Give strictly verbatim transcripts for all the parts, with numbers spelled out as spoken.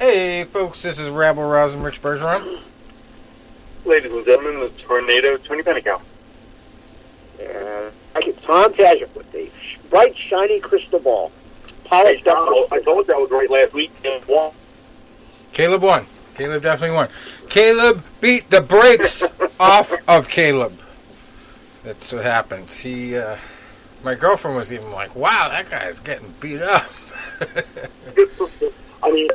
Hey folks, this is Rabble Rouse and Rich Bergeron. Ladies and gentlemen, the Tornado Tony Penecale. Uh, I get Tom Tazic with the bright, shiny crystal ball. Polished hey, up. Tom, I told that was great last week. And won. Caleb won. Caleb definitely won. Caleb beat the brakes off of Caleb. That's what happened. He, uh, my girlfriend was even like, "Wow, that guy's getting beat up." I mean,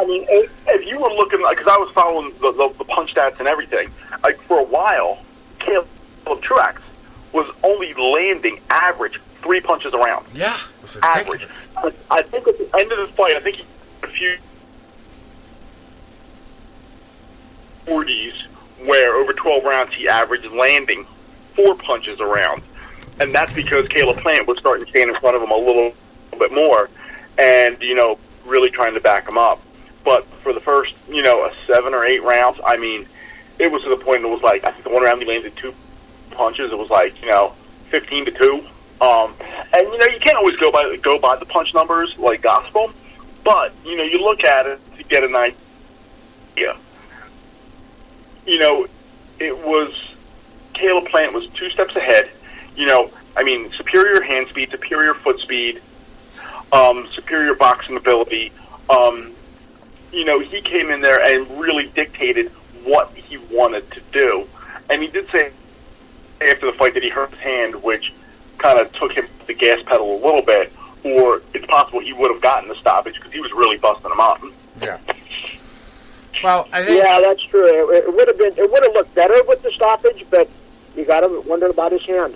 I mean, if you were looking, because I was following the, the, the punch stats and everything, like for a while, Caleb Truax was only landing average three punches a round. Yeah, it was average. I, I think at the end of this fight, I think he had a few forties where over twelve rounds he averaged landing four punches a round, and that's because Caleb Plant was starting to stand in front of him a little bit more, and you know, really trying to back him up. But for the first, you know, a seven or eight rounds, I mean, it was to the point that it was like, I think the one round he landed two punches, it was like, you know, fifteen to two. Um, and, you know, you can't always go by, go by the punch numbers like gospel, but, you know, you look at it to get an idea. You know, it was, Caleb Plant was two steps ahead. You know, I mean, superior hand speed, superior foot speed, Um, superior boxing ability. Um, you know, he came in there and really dictated what he wanted to do. And he did say after the fight that he hurt his hand, which kind of took him to the gas pedal a little bit, or it's possible he would have gotten the stoppage because he was really busting him out. Yeah. Well, I think yeah, that's true. It, it would have been, it would have looked better with the stoppage, but you got to wonder about his hand.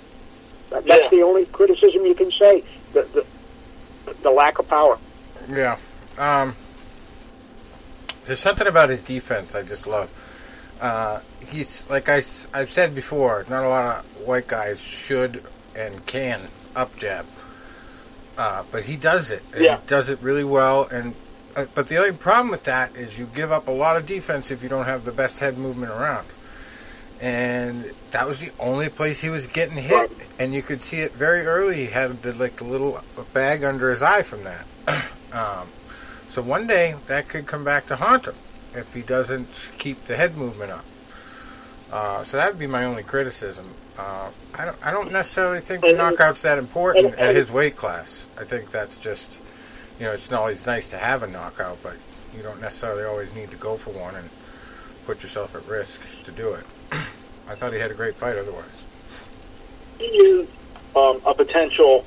That's yeah. the only criticism you can say. The, the, The lack of power. Yeah. Um, there's something about his defense I just love. Uh, he's, like I, I've said before, not a lot of white guys should and can up jab. Uh, but he does it. And yeah. He does it really well. And uh, But the only problem with that is you give up a lot of defense if you don't have the best head movement around. And that was the only place he was getting hit, right. And you could see it very early. He had the, like a little bag under his eye from that. um, so one day that could come back to haunt him if he doesn't keep the head movement up. Uh, so that'd be my only criticism. Uh, I don't, I don't necessarily think the knockout's that important at his weight class. I think that's just, you know, it's not always nice to have a knockout, but you don't necessarily always need to go for one and put yourself at risk to do it. I thought he had a great fight otherwise. He is um, a potential,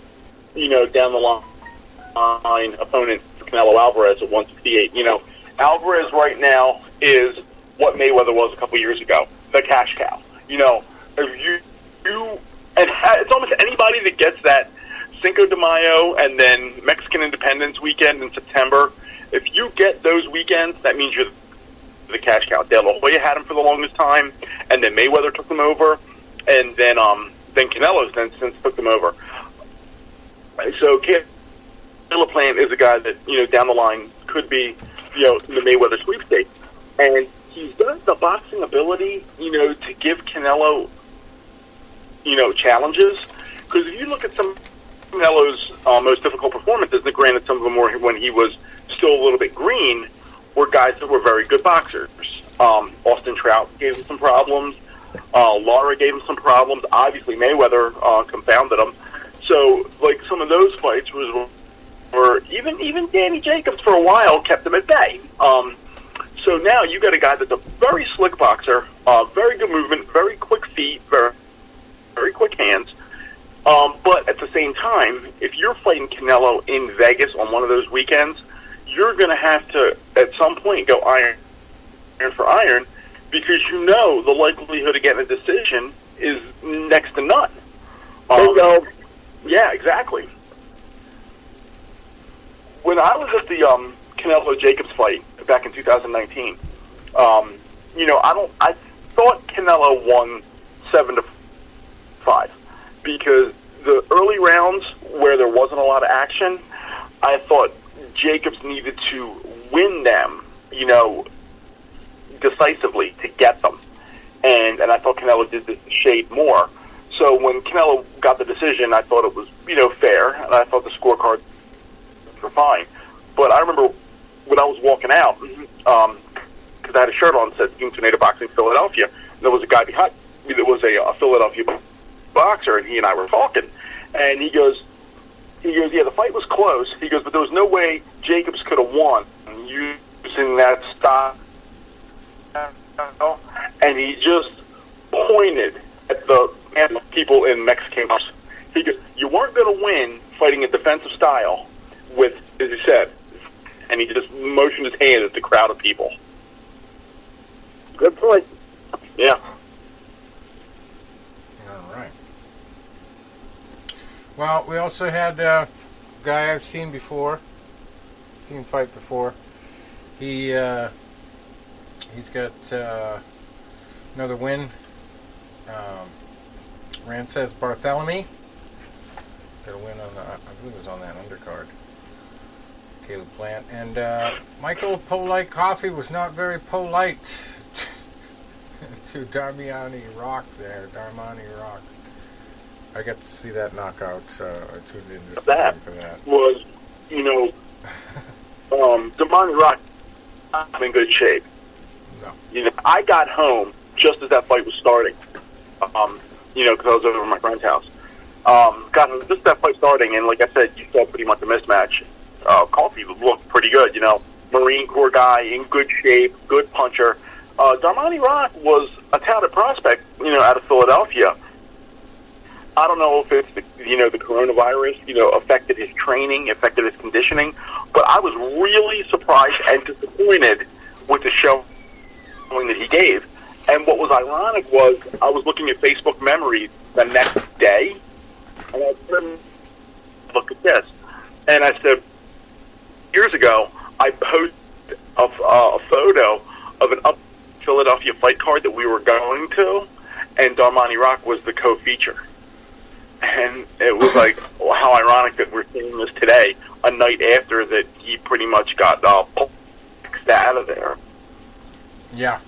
you know, down the line opponent for Canelo Alvarez at one sixty-eight. You know, Alvarez right now is what Mayweather was a couple years ago, the cash cow. You know, if you, you and it's almost anybody that gets that Cinco de Mayo and then Mexican Independence weekend in September, if you get those weekends, that means you're the cash cow. De La Hoya had him for the longest time, and then Mayweather took him over, and then um, then Canelo's then since took them over. So Caleb Plant is a guy that, you know, down the line could be, you know, the Mayweather sweepstakes, and he's got the boxing ability, you know, to give Canelo, you know, challenges. Because if you look at some of Canelo's uh, most difficult performances, and granted some of them were when he was still a little bit green, were guys that were very good boxers. Um, Austin Trout gave him some problems. Uh, Lara gave him some problems. Obviously, Mayweather uh, confounded him. So, like, some of those fights was, were even even Danny Jacobs for a while kept him at bay. Um, so now you got a guy that's a very slick boxer, uh, very good movement, very quick feet, very, very quick hands. Um, but at the same time, if you're fighting Canelo in Vegas on one of those weekends, you're going to have to, at some point, go iron, iron for iron, because you know the likelihood of getting a decision is next to none. Um, so, yeah, exactly. When I was at the um, Canelo-Jacobs fight back in two thousand nineteen, um, you know, I don't. I thought Canelo won seven to five because the early rounds where there wasn't a lot of action, I thought Jacobs needed to win them, you know, decisively to get them. And and I thought Canelo did the shade more. So when Canelo got the decision, I thought it was, you know, fair, and I thought the scorecards were fine. But I remember when I was walking looking out, um, because I had a shirt on that said Team Tornado Boxing Philadelphia, and there was a guy behind me that was a, a Philadelphia boxer, and he and I were talking, and he goes, he goes, yeah, the fight was close. He goes, but there was no way Jacobs could have won using that style. And he just pointed at the people in Mexican boxing. He goes, you weren't going to win fighting a defensive style with, as he said, and he just motioned his hand at the crowd of people. Good point. Yeah. All right. Well, we also had a guy I've seen before, seen fight before. He, uh, he's got uh, another win. Um, Rances Barthelemy. Got a win on the, I believe it was on that undercard. Caleb Plant. And uh, Michael Polite Coffey was not very polite to Darmiani Rock there. Darmani Rock. I got to see that knockout. Uh, I tuned in just that for that. was, you know, um, Darmani Rock not in good shape. No. You know, I got home just as that fight was starting. Um, you know, because I was over at my friend's house. Um, got home just that fight starting, and like I said, you saw pretty much a mismatch. Uh, Coffey looked pretty good, you know. Marine Corps guy, in good shape, good puncher. Uh, Darmani Rock was a touted prospect, you know, out of Philadelphia. I don't know if it's, the, you know, the coronavirus, you know, affected his training, affected his conditioning, but I was really surprised and disappointed with the show that he gave. And what was ironic was I was looking at Facebook memories the next day, and I said, look at this. And I said, years ago, I posted a, uh, a photo of an up Philadelphia fight card that we were going to, and Darmani Rock was the co-feature. And it was like, well, how ironic that we're seeing this today, a night after that he pretty much got uh, pulled out of there. Yeah.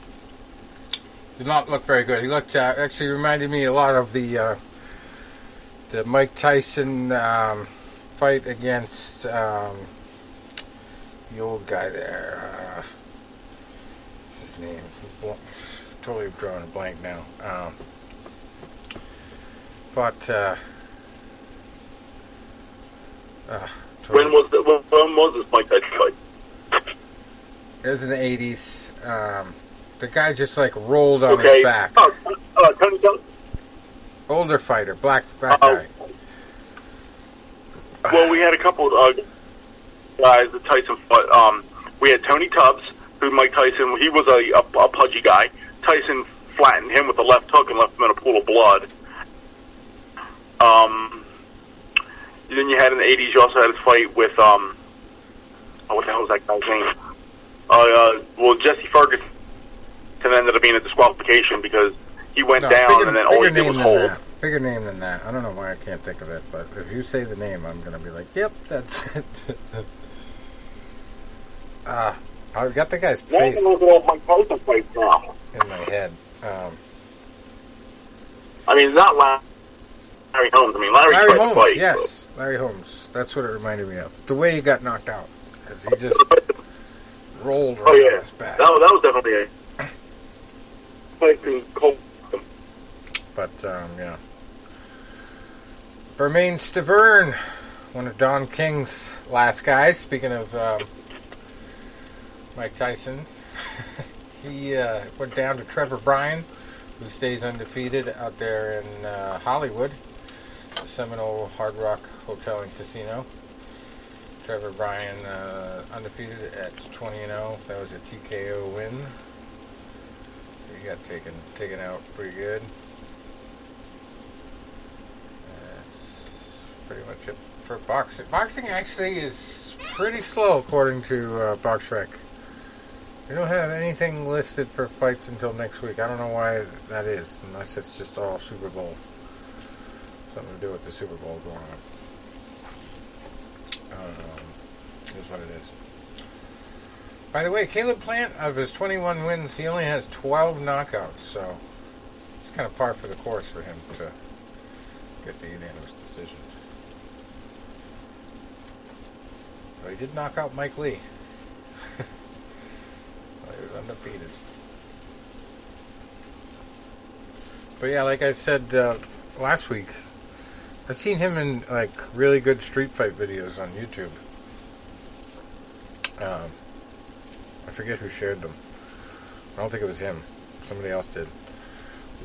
Did not look very good. He looked, uh, actually reminded me a lot of the uh, the Mike Tyson um, fight against um, the old guy there. Uh, what's his name? Totally drawing a blank now. Um, But, uh, uh, totally. When was the, when, when was this Mike Tyson fight? It was in the eighties. Um, the guy just like rolled on okay. his back. Oh, uh, Tony Jones? Older fighter, black, black uh, guy. Well, we had a couple of uh, guys that Tyson fought. Um, we had Tony Tubbs, who Mike Tyson, he was a, a, a pudgy guy. Tyson flattened him with a left hook and left him in a pool of blood. Um, then you had in the eighties, you also had a fight with, um, oh, what the hell was that guy's name? Uh, uh, well, Jesse Ferguson ended up being a disqualification because he went no, down bigger, and then all he did was hold. That. Bigger name than that. I don't know why I can't think of it, but if you say the name, I'm going to be like, yep, that's it. uh, I've got the guy's face in my head. Um, I mean, it's not loud. Larry Holmes. I mean, Larry, Larry Holmes. Fight, yes, but. Larry Holmes. That's what it reminded me of. The way he got knocked out, because he just rolled right oh, yeah. on his back. That was, that was definitely a fight in cold. But um, yeah, Bermain Stavern, one of Don King's last guys. Speaking of um, Mike Tyson, he uh, went down to Trevor Bryan, who stays undefeated out there in uh, Hollywood, the Seminole Hard Rock Hotel and Casino. Trevor Bryan uh, undefeated at twenty and oh. That was a T K O win. He got taken taken out pretty good. That's pretty much it for boxing. Boxing actually is pretty slow according to uh, BoxRec. We don't have anything listed for fights until next week. I don't know why that is, unless it's just all Super Bowl. Something to do with the Super Bowl going on. Um, here's what it is. By the way, Caleb Plant, out of his twenty-one wins, he only has twelve knockouts, so it's kind of par for the course for him to get the unanimous decisions. But he did knock out Mike Lee. undefeated. But yeah, like I said uh, last week, I've seen him in like really good street fight videos on YouTube. Um, I forget who shared them. I don't think it was him. Somebody else did.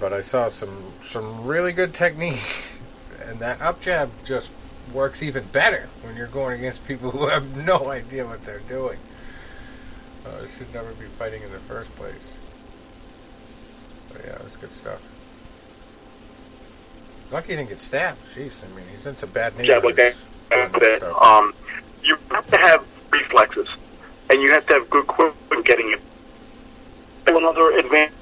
But I saw some some really good technique, and that up jab just works even better when you're going against people who have no idea what they're doing. Uh, should never be fighting in the first place. But yeah, that's good stuff. Lucky he didn't get stabbed. Jeez, I mean, he's in some bad neighborhoods. Yeah, like that. Um, you have to have reflexes, and you have to have good grip when getting it. Another advantage,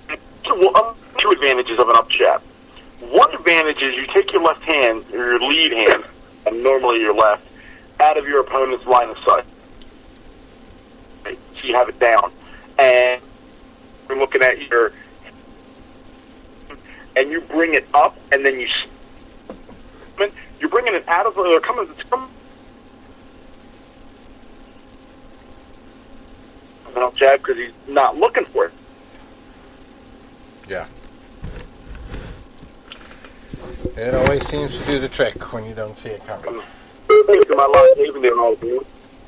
well, um, two advantages of an up jab. One advantage is you take your left hand, or your lead hand, and normally your left, out of your opponent's line of sight. So you have it down, and you're looking at your, and you bring it up, and then you, you're bringing it out of the, coming, it's coming, an up jab because he's not looking for it. Yeah. It always seems to do the trick when you don't see it coming. My Lock Haven there, and I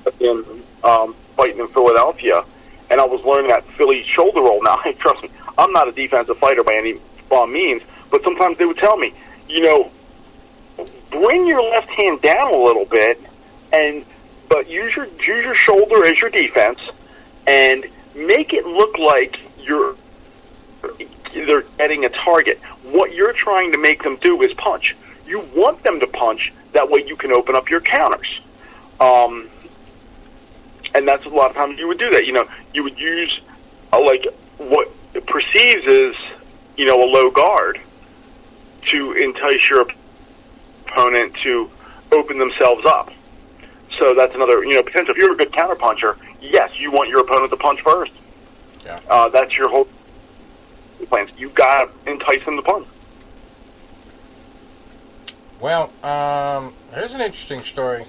was in, um, fighting in Philadelphia, and I was learning that Philly shoulder roll. Now, trust me, I'm not a defensive fighter by any uh, means, but sometimes they would tell me, you know, bring your left hand down a little bit, and but use your use your shoulder as your defense, and make it look like you're. They're getting a target. What you're trying to make them do is punch. You want them to punch. That way you can open up your counters. Um, and that's a lot of times you would do that. You know, you would use a, like what it perceives as, you know, a low guard to entice your opponent to open themselves up. So that's another, you know, potential. If you're a good counter puncher, yes, you want your opponent to punch first. Yeah. Uh, that's your whole... plans. You gotta entice him to punch. Well, um, here's an interesting story.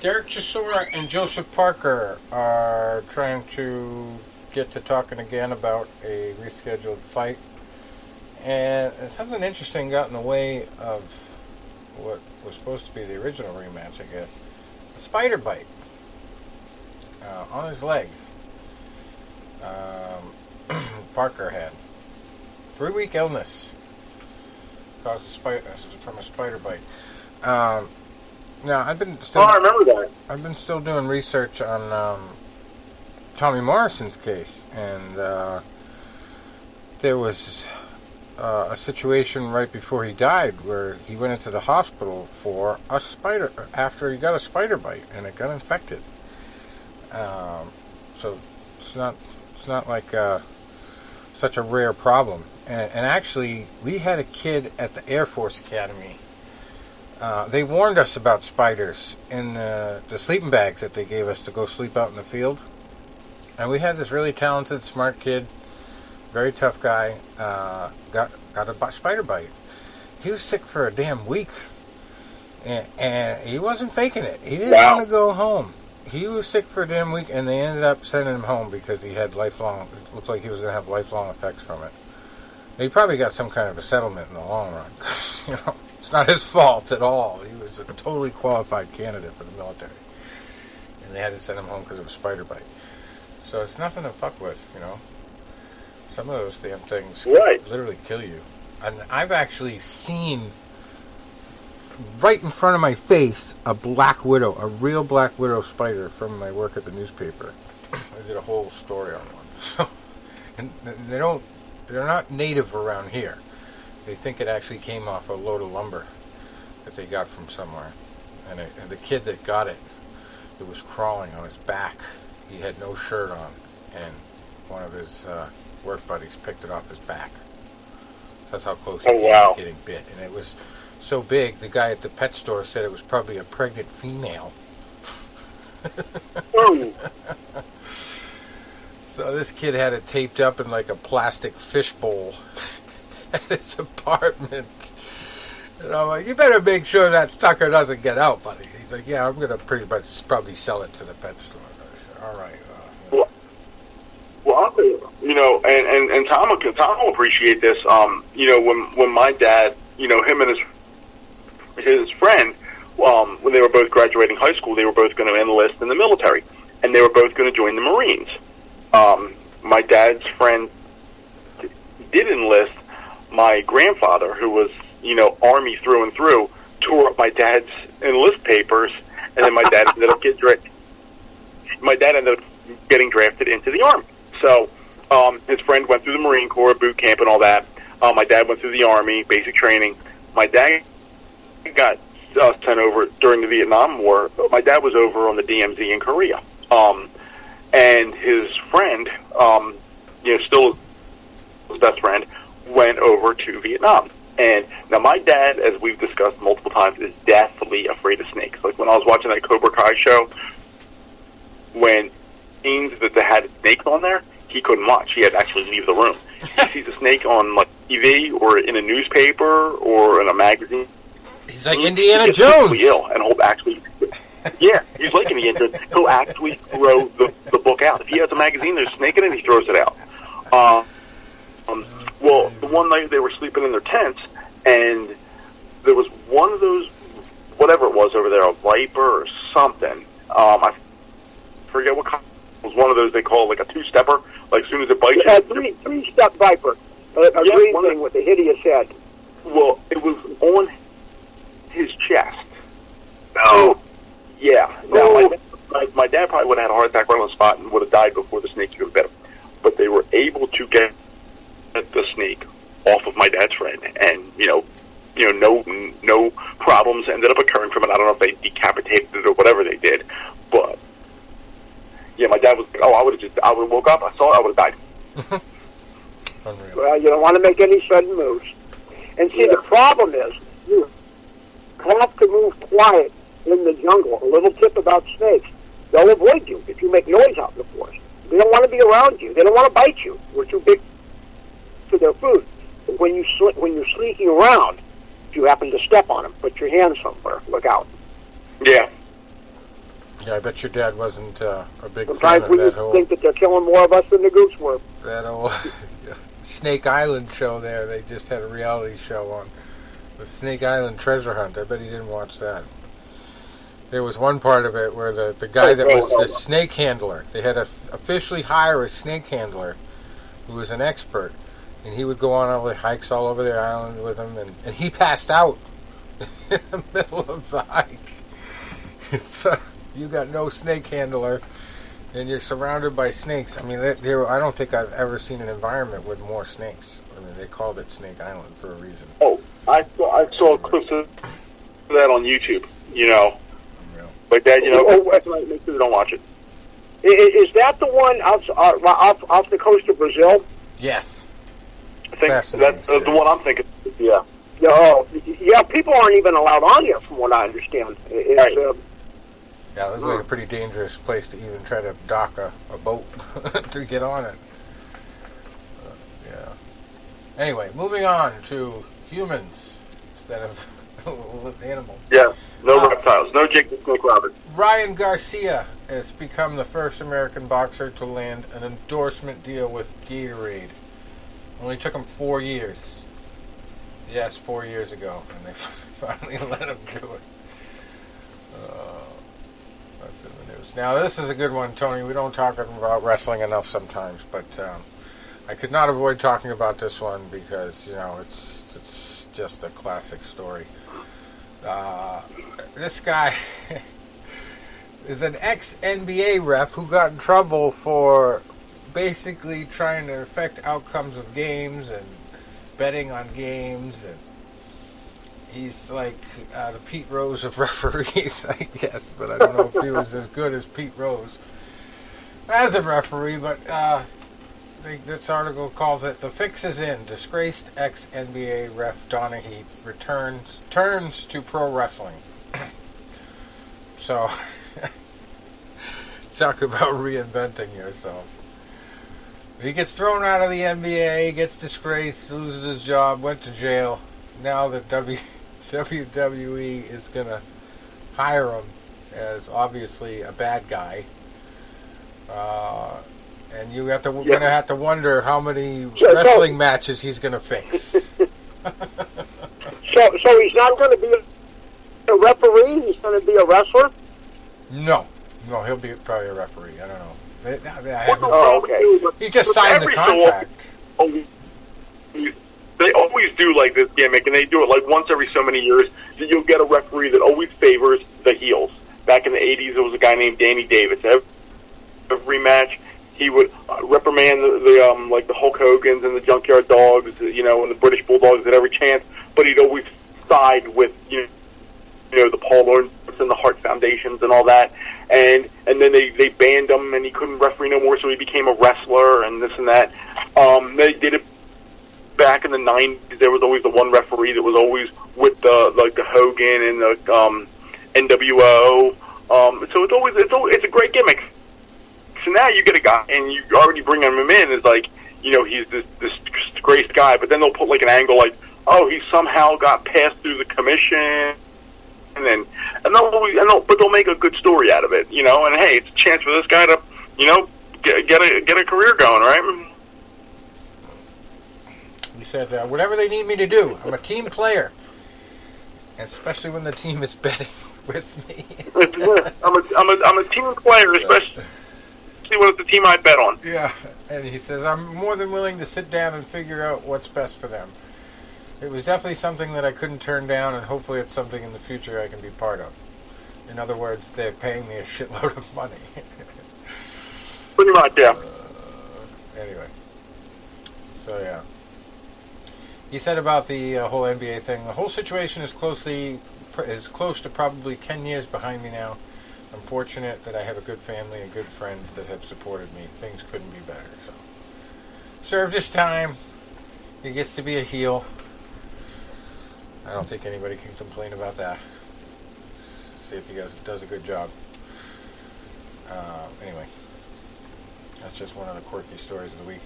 Derek Chisora and Joseph Parker are trying to get to talking again about a rescheduled fight, and something interesting got in the way of what was supposed to be the original rematch, I guess. A spider bite uh, on his leg. Um. Parker had three-week illness caused a spider, from a spider bite. Um, now I've been still. Oh, I remember that. I've been still doing research on um, Tommy Morrison's case, and uh, there was uh, a situation right before he died where he went into the hospital for a spider after he got a spider bite, and it got infected. Um, so it's not it's not like. Uh, Such a rare problem, and, and actually, we had a kid at the Air Force Academy. Uh, they warned us about spiders in the, the sleeping bags that they gave us to go sleep out in the field. And we had this really talented, smart kid, very tough guy, uh, got got a spider bite. He was sick for a damn week, and, and he wasn't faking it. He didn't wow. want to go home. He was sick for a damn week, and they ended up sending him home because he had lifelong, it looked like he was going to have lifelong effects from it. He probably got some kind of a settlement in the long run. You know, it's not his fault at all. He was a totally qualified candidate for the military, and they had to send him home because of a spider bite. So it's nothing to fuck with, you know. Some of those damn things right. could literally kill you. And I've actually seen... right in front of my face, a black widow, a real black widow spider from my work at the newspaper. I did a whole story on one. So, and they don't, they're not native around here. They think it actually came off a load of lumber that they got from somewhere. And, it, and the kid that got it, it was crawling on his back. He had no shirt on, and one of his uh, work buddies picked it off his back. So that's how close he oh, came wow. to getting bit. And it was... so big, the guy at the pet store said it was probably a pregnant female. mm. So this kid had it taped up in like a plastic fishbowl at his apartment. And I'm like, you better make sure that sucker doesn't get out, buddy. He's like, yeah, I'm going to pretty much probably sell it to the pet store. I said, all right. Uh, yeah. Well, well, you know, and, and, and Tom, will, Tom will appreciate this. Um, you know, when when my dad, you know, him and his his friend, um, when they were both graduating high school, they were both going to enlist in the military, and they were both going to join the Marines. Um, my dad's friend did enlist. My grandfather, who was, you know, Army through and through, tore up my dad's enlist papers, and then my dad ended up getting drafted. My dad ended up getting drafted into the Army. So um, his friend went through the Marine Corps, boot camp, and all that. Uh, my dad went through the Army, basic training. My dad got uh, sent over during the Vietnam War. My dad was over on the D M Z in Korea. Um, and his friend, um, you know, still his best friend, went over to Vietnam. And now my dad, as we've discussed multiple times, is deathly afraid of snakes. Like when I was watching that Cobra Kai show, when scenes that they had snakes on there, he couldn't watch. He had to actually leave the room. He sees a snake on like T V or in a newspaper or in a magazine. He's like he, Indiana he Jones. Ill and he'll actually, yeah, he's like Indiana Jones. He'll actually throw the, the book out. If he has a magazine, there's a snake in it, he throws it out. Uh, um, well, the one night they were sleeping in their tents, and there was one of those, whatever it was over there, a viper or something. Um, I forget what kind. It was one of those they call like a two-stepper. Like as soon as it bites you, a three, three-step viper. A, a yeah, green thing with a hideous head. Well, it was on his chest. Oh. Yeah. Now, oh. My, my, my dad probably would have had a heart attack right on the spot and would have died before the snake could have bit him. But they were able to get the snake off of my dad's friend, and you know, you know, no, no problems ended up occurring from it. I don't know if they decapitated it or whatever they did, but yeah, my dad was like, "Oh, I would have just, I would have woke up, I saw it, I would have died." Unreal. Well, you don't want to make any sudden moves, and see, yeah. The problem is you have to move quiet in the jungle. A little tip about snakes: they'll avoid you if you make noise out in the forest. They don't want to be around you. They don't want to bite you. We're too big for their food. When you sl- when you're sneaking around, if you happen to step on them, put your hand somewhere. Look out. Yeah. Yeah, I bet your dad wasn't uh, a big Sometimes fan of we that used whole. Think that they're killing more of us than the goose were. That old Snake Island show there. They just had a reality show on the Snake Island treasure hunt. I bet he didn't watch that. There was one part of it where the, the guy that was the snake handler. They had to officially hire a snake handler who was an expert. And he would go on all the hikes all over the island with him, and, and he passed out in the middle of the hike. So you got no snake handler, and you're surrounded by snakes. I mean, they, they were, I don't think I've ever seen an environment with more snakes. I mean, they called it Snake Island for a reason. Oh, I saw, I saw clips of that on YouTube. You know, like that. You know, oh, that's right. Make sure they don't watch it. Is, is that the one off, off, off the coast of Brazil? Yes. I think that's uh, the one I'm thinking. Yeah. Yeah, oh, yeah, people aren't even allowed on here, from what I understand. It's, right. uh, yeah, it looks like a pretty dangerous place to even try to dock a, a boat to get on it. Uh, yeah. Anyway, moving on to humans instead of animals. Yeah, no uh, reptiles, no Jake the Snake Roberts. Ryan Garcia has become the first American boxer to land an endorsement deal with Gatorade. Only took him four years. Yes, four years ago, and they finally let him do it. Uh, that's in the news. Now, this is a good one, Tony. We don't talk about wrestling enough sometimes, but um, I could not avoid talking about this one because, you know, it's it's just a classic story. Uh, this guy is an ex-N B A ref who got in trouble for basically trying to affect outcomes of games and betting on games, and he's like uh, the Pete Rose of referees, I guess, but I don't know if he was as good as Pete Rose as a referee, but uh, I think this article calls it "The Fix Is In. Disgraced ex-N B A ref Donahue returns turns to pro wrestling." So talk about reinventing yourself. He gets thrown out of the N B A, gets disgraced, loses his job, went to jail. Now the w- W W E is going to hire him as obviously a bad guy. Uh, And you have to, yeah. going to have to wonder how many so, wrestling so, matches he's going to fix. so, so he's not going to be a referee? He's going to be a wrestler? No. No, he'll be probably a referee. I don't know. I, I oh, okay. He just signed the contract. So often, they always do like this gimmick, and they do it like once every so many years. You'll get a referee that always favors the heels. Back in the eighties, there was a guy named Danny Davis. Every match, he would reprimand the, the um, like the Hulk Hogans and the Junkyard Dogs, you know, and the British Bulldogs at every chance. But he'd always side with you know, you know the Paul Lawrence and the Hart Foundations and all that. And and then they, they banned him, and he couldn't referee no more, so he became a wrestler and this and that. Um, they did it back in the nineties. There was always the one referee that was always with the like the Hogan and the um, N W O. Um, so it's always it's always, it's a great gimmick. So now you get a guy, and you already bring him in as like you know he's this this disgraced guy, but then they'll put like an angle like oh he somehow got passed through the commission. And then, and they'll, always, and they'll, but they'll make a good story out of it, you know. And hey, it's a chance for this guy to, you know, get, get a get a career going, right? He said, uh, "Whatever they need me to do, I'm a team player, especially when the team is betting with me." I'm a I'm a I'm a team player, especially when it's the team I bet on. Yeah, and he says, "I'm more than willing to sit down and figure out what's best for them." It was definitely something that I couldn't turn down, and hopefully it's something in the future I can be part of. In other words, they're paying me a shitload of money. Pretty much, yeah. Uh, anyway. So, yeah. He said about the uh, whole N B A thing, the whole situation is closely is close to probably ten years behind me now. I'm fortunate that I have a good family and good friends that have supported me. Things couldn't be better. So, served his time. He gets to be a heel. I don't think anybody can complain about that. Let's see if he guys does a good job. Uh, anyway, that's just one of the quirky stories of the week.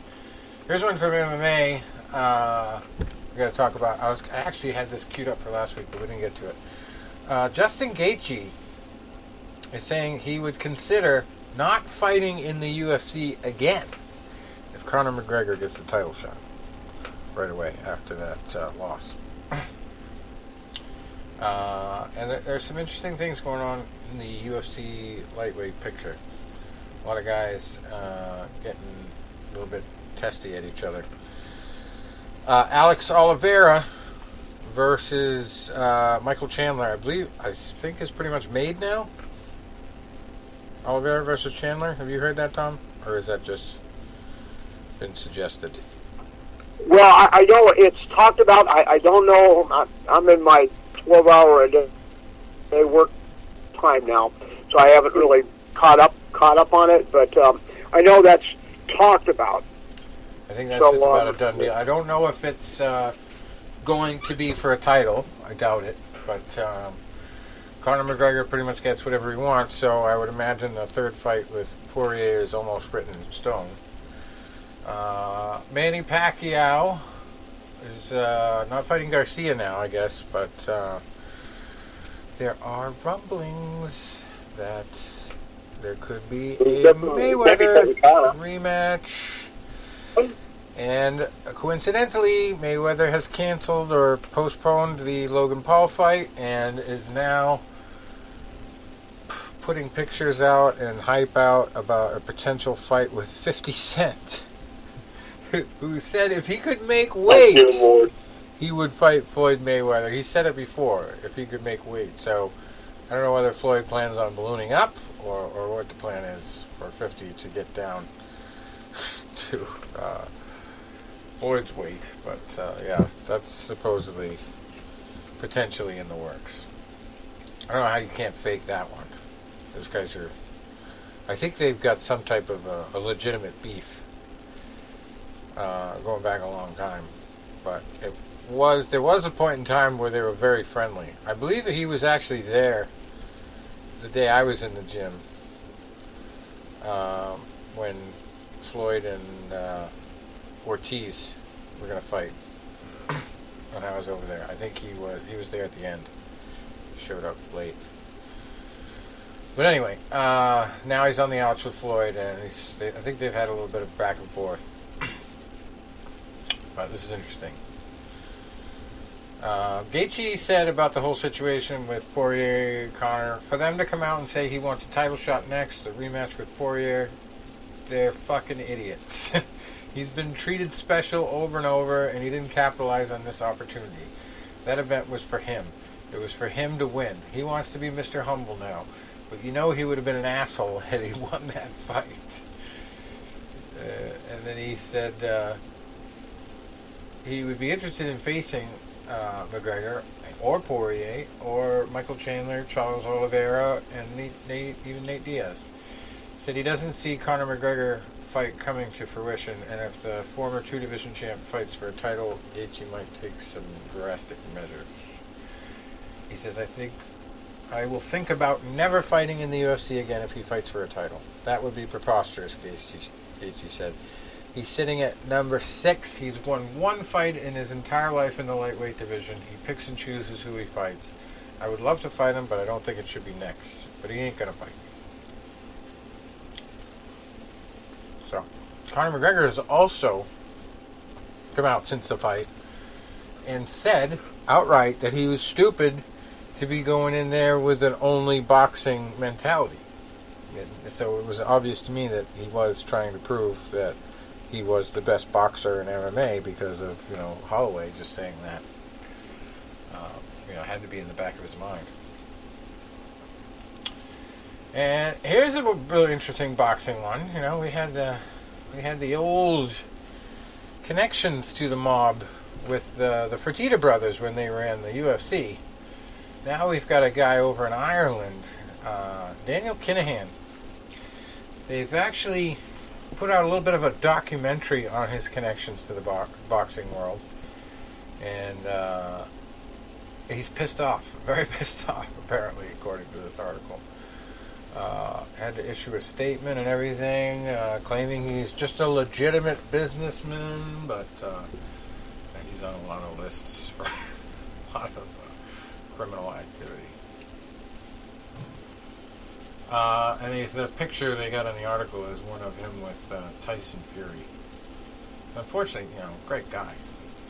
Here's one from M M A. Uh, we got to talk about. I was I actually had this queued up for last week, but we didn't get to it. Uh, Justin Gaethje is saying he would consider not fighting in the U F C again if Conor McGregor gets the title shot right away after that uh, loss. Uh, and there's some interesting things going on in the U F C lightweight picture. A lot of guys uh, getting a little bit testy at each other. Uh, Alex Oliveira versus uh, Michael Chandler, I believe, I think is pretty much made now. Oliveira versus Chandler. Have you heard that, Tom? Or is that just been suggested? Well, I, I know it's talked about. I, I don't know. I, I'm in my twelve-hour a day work time now, so I haven't really caught up caught up on it. But um, I know that's talked about. I think that's so, just about um, a done deal. I don't know if it's uh, going to be for a title. I doubt it. But um, Conor McGregor pretty much gets whatever he wants, so I would imagine a third fight with Poirier is almost written in stone. Uh, Manny Pacquiao is uh, not fighting Garcia now, I guess, but uh, there are rumblings that there could be a Mayweather rematch. And coincidentally, Mayweather has canceled or postponed the Logan Paul fight and is now p- putting pictures out and hype out about a potential fight with fifty Cent. Who said if he could make weight, he would fight Floyd Mayweather. He said it before, if he could make weight. So, I don't know whether Floyd plans on ballooning up or, or what the plan is for fifty to get down to uh, Floyd's weight. But, uh, yeah, that's supposedly, potentially in the works. I don't know how you can't fake that one. Those guys are... I think they've got some type of a, a legitimate beef. Uh, going back a long time, but it was there was a point in time where they were very friendly. I believe that he was actually there the day I was in the gym um, when Floyd and uh, Ortiz were going to fight. When I was over there, I think he was he was there at the end. He showed up late. But anyway, uh, now he's on the outs with Floyd, and he's, they, I think they've had a little bit of back and forth. But this is interesting. Uh, Gaethje said about the whole situation with Poirier, Conor, for them to come out and say he wants a title shot next, a rematch with Poirier, they're fucking idiots. He's been treated special over and over, and he didn't capitalize on this opportunity. That event was for him. It was for him to win. He wants to be Mister Humble now. But you know he would have been an asshole had he won that fight. Uh, and then he said uh, he would be interested in facing uh, McGregor or Poirier or Michael Chandler, Charles Oliveira, and Nate, Nate, even Nate Diaz. He said he doesn't see Conor McGregor fight coming to fruition, and if the former two-division champ fights for a title, Gaethje might take some drastic measures. He says, I think I will think about never fighting in the U F C again if he fights for a title. That would be preposterous, Gaethje, Gaethje said. He's sitting at number six. He's won one fight in his entire life in the lightweight division. He picks and chooses who he fights. I would love to fight him, but I don't think it should be next. But he ain't going to fight me. So, Conor McGregor has also come out since the fight and said outright that he was stupid to be going in there with an only boxing mentality. And so it was obvious to me that he was trying to prove that he was the best boxer in M M A because of, you know, Holloway just saying that. Uh, you know, had to be in the back of his mind. And here's a really interesting boxing one. You know, we had the we had the old connections to the mob with the, the Fertitta brothers when they ran the U F C. Now we've got a guy over in Ireland, uh, Daniel Kinahan. They've actually put out a little bit of a documentary on his connections to the bo- boxing world. And uh, he's pissed off, very pissed off, apparently, according to this article. Uh, had to issue a statement and everything, uh, claiming he's just a legitimate businessman, but uh, he's on a lot of lists for a lot of uh, criminal activity. Uh, and he, the picture they got on the article is one of him with uh, Tyson Fury. Unfortunately, you know, great guy.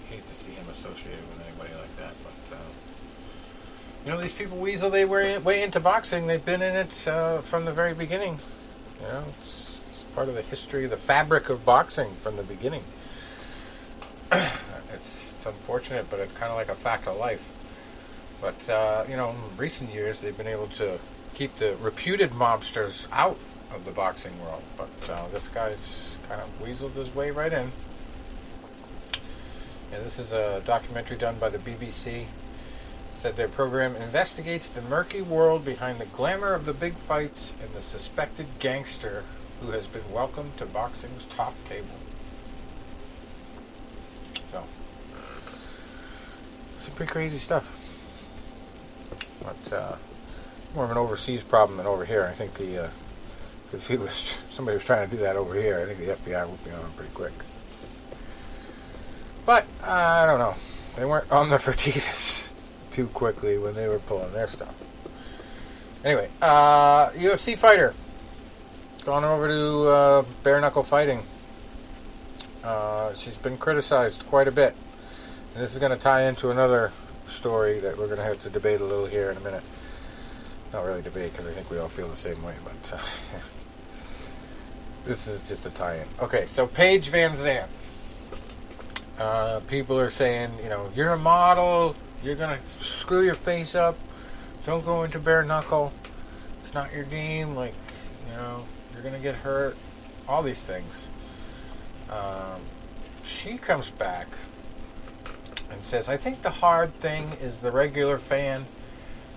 Hate to see him associated with anybody like that, but... Uh, you know, these people weasel, they were in, way into boxing. They've been in it uh, from the very beginning. You know, it's, it's part of the history, the fabric of boxing from the beginning. it's, it's unfortunate, but it's kind of like a fact of life. But, uh, you know, in recent years, they've been able to keep the reputed mobsters out of the boxing world. But uh, this guy's kind of weaseled his way right in. And this is a documentary done by the B B C. Said their program investigates the murky world behind the glamour of the big fights and the suspected gangster who has been welcomed to boxing's top table. So, some pretty crazy stuff. But uh, more of an overseas problem than over here. I think the uh, if he was somebody was trying to do that over here, I think the F B I would be on him pretty quick. But uh, I don't know. They weren't on the Fertittas too quickly when they were pulling their stuff. Anyway, uh, U F C fighter gone over to uh, Bare Knuckle Fighting. Uh, she's been criticized quite a bit. And this is going to tie into another story that we're going to have to debate a little here in a minute. Not really debate, because I think we all feel the same way, but uh, this is just a tie-in. Okay, so Paige Van Zandt. Uh, people are saying, you know, you're a model, you're going to screw your face up. Don't go into bare knuckle. It's not your game. Like, you know, you're going to get hurt. All these things. Um, she comes back and says, I think the hard thing is the regular fan,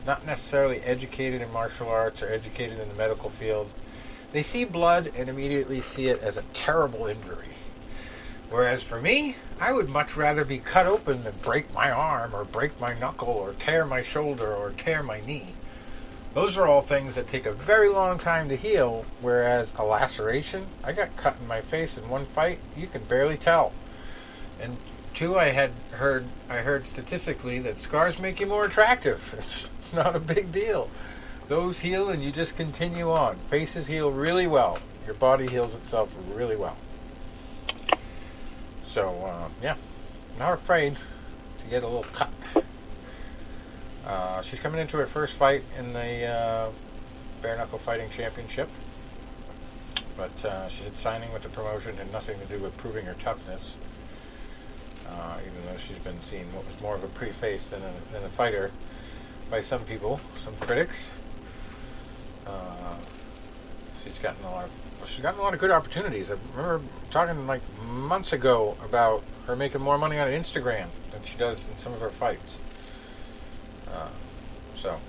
not necessarily educated in martial arts or educated in the medical field. They see blood and immediately see it as a terrible injury. Whereas for me, I would much rather be cut open than break my arm or break my knuckle or tear my shoulder or tear my knee. Those are all things that take a very long time to heal, whereas a laceration, I got cut in my face in one fight, you can barely tell. And two, I had heard I heard statistically that scars make you more attractive. It's, it's not a big deal. Those heal and you just continue on. Faces heal really well. Your body heals itself really well. So, uh, yeah. Not afraid to get a little cut. Uh, she's coming into her first fight in the uh, Bare Knuckle Fighting Championship. But uh, she said signing with the promotion had nothing to do with proving her toughness. Uh, even though she's been seen what was more of a pretty face than a, than a fighter by some people, some critics. Uh, she's gotten a lot of, she's gotten a lot of good opportunities. I remember talking like months ago about her making more money on Instagram than she does in some of her fights. Uh, so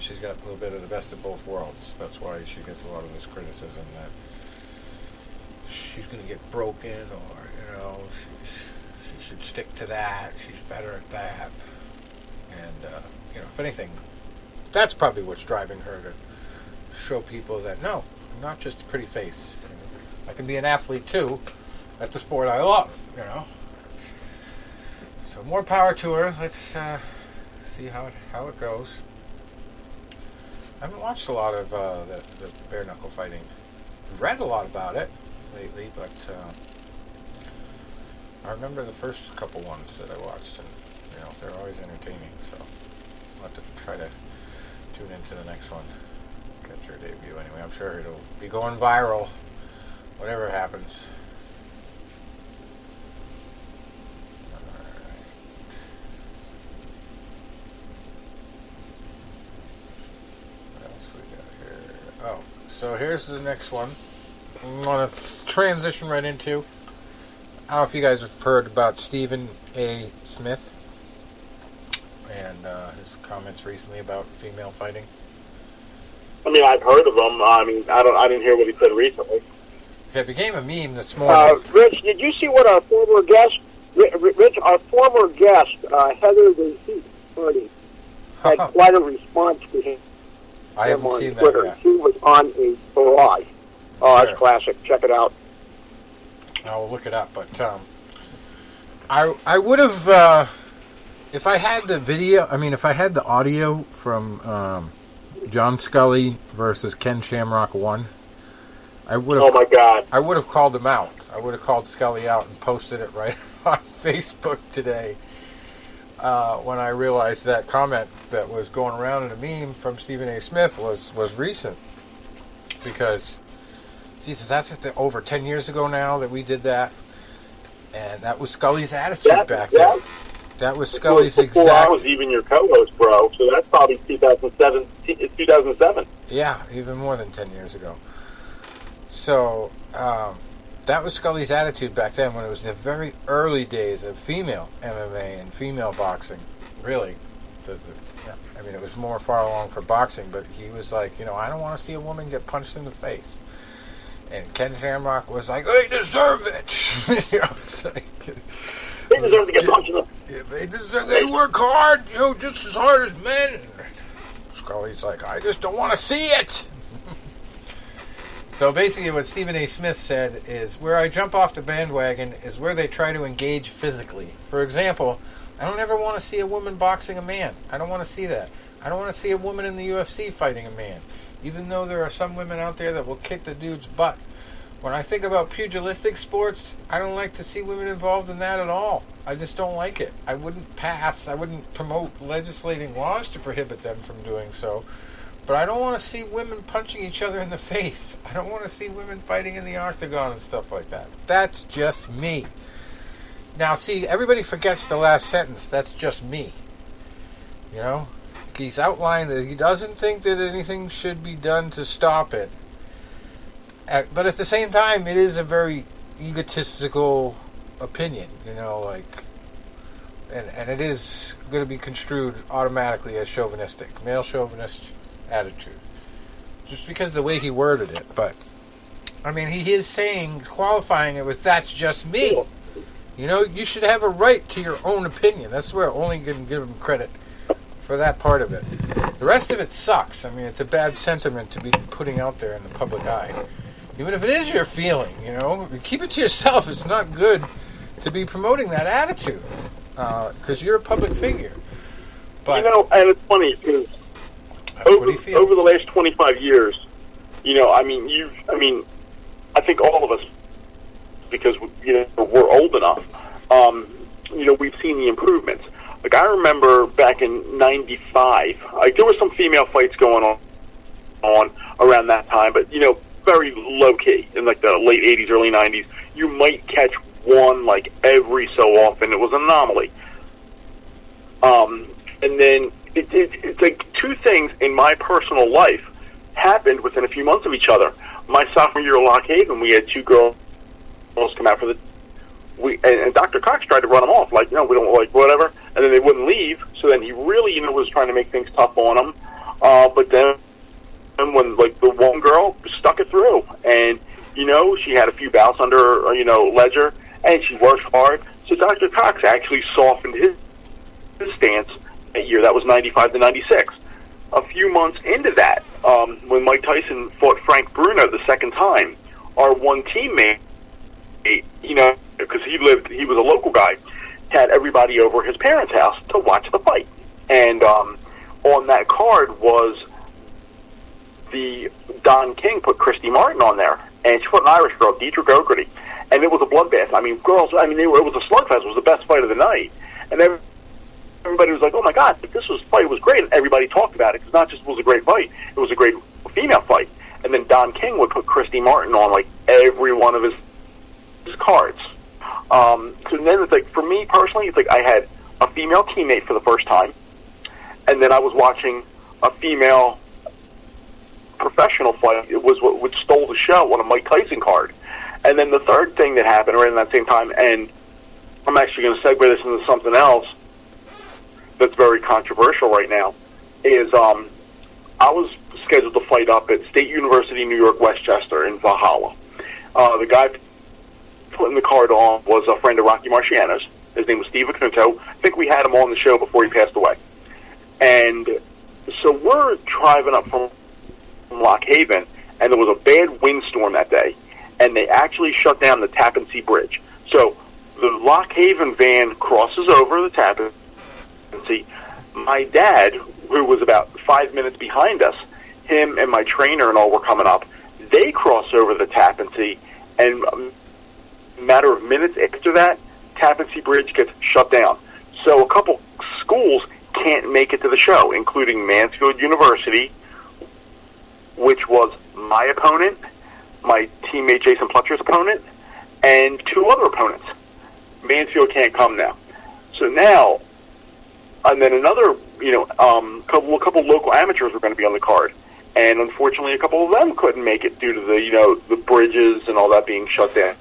she's got a little bit of the best of both worlds. That's why she gets a lot of this criticism that she's going to get broken, or you know, she, she should stick to that, she's better at that. And uh, you know, if anything, that's probably what's driving her to show people that no, I'm not just a pretty face. I can be an athlete too at the sport I love, you know. So more power to her. Let's uh, see how it, how it goes. I haven't watched a lot of uh, the, the bare knuckle fighting. I've read a lot about it lately, but uh, I remember the first couple ones that I watched, and you know, they're always entertaining, so I'll have to try to tune into the next one. Catch her debut anyway. I'm sure it'll be going viral, whatever happens. All right. What else we got here? Oh, so here's the next one. I'm going to transition right into. I don't know if you guys have heard about Stephen A. Smith and uh, his comments recently about female fighting. I mean, I've heard of him. I mean, I don't. I didn't hear what he said recently. It became a meme this morning. Uh, Rich, did you see what our former guest, Rich, our former guest, uh, Heather the Heat Party, had oh. quite a response to him. I haven't on seen Twitter. That yet. She was on a barrage. Oh, sure. That's classic. Check it out. I will look it up, but um, I I would have. Uh, If I had the video, I mean, if I had the audio from um, John Scully versus Ken Shamrock one, I would have. Oh my God! I would have called him out. I would have called Scully out and posted it right on Facebook today. Uh, when I realized that comment that was going around in a meme from Stephen A. Smith was was recent, because Jesus, that's over ten years ago now that we did that, and that was Scully's attitude yeah, back yeah. then. That was Scully's exact... Before I was even your co-host, bro, so that's probably two thousand seven. two thousand seven. Yeah, even more than ten years ago. So, um, that was Scully's attitude back then, when it was the very early days of female M M A and female boxing, really. The, the, I mean, it was more far along for boxing, but he was like, you know, I don't want to see a woman get punched in the face. And Ken Shamrock was like, they deserve it! You know, it's like... It's, They deserve to get punched in yeah, they, deserve, they work hard, you know, just as hard as men. Scully's like, I just don't want to see it. So basically what Stephen A. Smith said is, where I jump off the bandwagon is where they try to engage physically. For example, I don't ever want to see a woman boxing a man. I don't want to see that. I don't want to see a woman in the U F C fighting a man, even though there are some women out there that will kick the dude's butt. When I think about pugilistic sports, I don't like to see women involved in that at all. I just don't like it. I wouldn't pass, I wouldn't promote legislating laws to prohibit them from doing so. But I don't want to see women punching each other in the face. I don't want to see women fighting in the octagon and stuff like that. That's just me. Now, see, everybody forgets the last sentence. That's just me. You know? He's outlined that he doesn't think that anything should be done to stop it. But at the same time, it is a very egotistical opinion, you know, like, and, and it is going to be construed automatically as chauvinistic, male chauvinist attitude, just because of the way he worded it. But, I mean, he is saying, qualifying it with, that's just me. You know, you should have a right to your own opinion. That's where I only can give him credit for that part of it. The rest of it sucks. I mean, it's a bad sentiment to be putting out there in the public eye. Even if it is your feeling, you know, keep it to yourself. It's not good to be promoting that attitude, because uh, you're a public figure. But you know, and it's funny, because over, over the last twenty-five years, you know, I mean, you, I mean, I think all of us, because you know we're old enough, um, you know, we've seen the improvements. Like I remember back in ninety-five, like there were some female fights going on, on around that time, but you know, very low key in like the late eighties, early nineties. You might catch one like every so often. It was an anomaly. Um, and then it, it, it's like two things in my personal life happened within a few months of each other. My sophomore year at Lock Haven, we had two girls come out for the we and, and Doctor Cox tried to run them off, like, you know, we don't like whatever, and then they wouldn't leave. So then he really, you know, was trying to make things tough on them. Uh, but then and when like the one girl stuck it through, and you know she had a few bouts under you know ledger, and she worked hard. So Doctor Cox actually softened his, his stance that year. That was ninety-five to ninety-six. A few months into that, um, when Mike Tyson fought Frank Bruno the second time, our one teammate, you know, because he lived, he was a local guy, had everybody over at his parents' house to watch the fight, and um, on that card was. The Don King put Christy Martin on there, and she fought an Irish girl, Dietrich O'Grady, and it was a bloodbath. I mean, girls, I mean, they were, it was a slugfest. It was the best fight of the night, and everybody was like, "Oh my God, this was fight was great!" And everybody talked about it. It's not just it was a great fight; it was a great female fight. And then Don King would put Christy Martin on like every one of his, his cards. Um, so then it's like for me personally, it's like I had a female teammate for the first time, and then I was watching a female. Professional fight. It was what which stole the show on a Mike Tyson card. And then the third thing that happened around that same time, and I'm actually going to segue this into something else that's very controversial right now, is um, I was scheduled to fight up at State University, New York, Westchester in Valhalla. Uh, the guy putting the card on was a friend of Rocky Marciano's. His name was Steve Acunto. I think we had him on the show before he passed away. And so we're driving up from Lock Haven, and there was a bad windstorm that day, and they actually shut down the Tappan Zee Bridge. So the Lock Haven van crosses over the Tappan Zee. My dad, who was about five minutes behind us, him and my trainer and all were coming up. They cross over the Tappan Zee, and a matter of minutes after that, Tappan Zee Bridge gets shut down. So a couple schools can't make it to the show, including Mansfield University, which was my opponent, my teammate Jason Pletcher's opponent, and two other opponents. Mansfield can't come now. So now, and then another, you know, um, couple, a couple local amateurs were going to be on the card, and unfortunately a couple of them couldn't make it due to the, you know, the bridges and all that being shut down.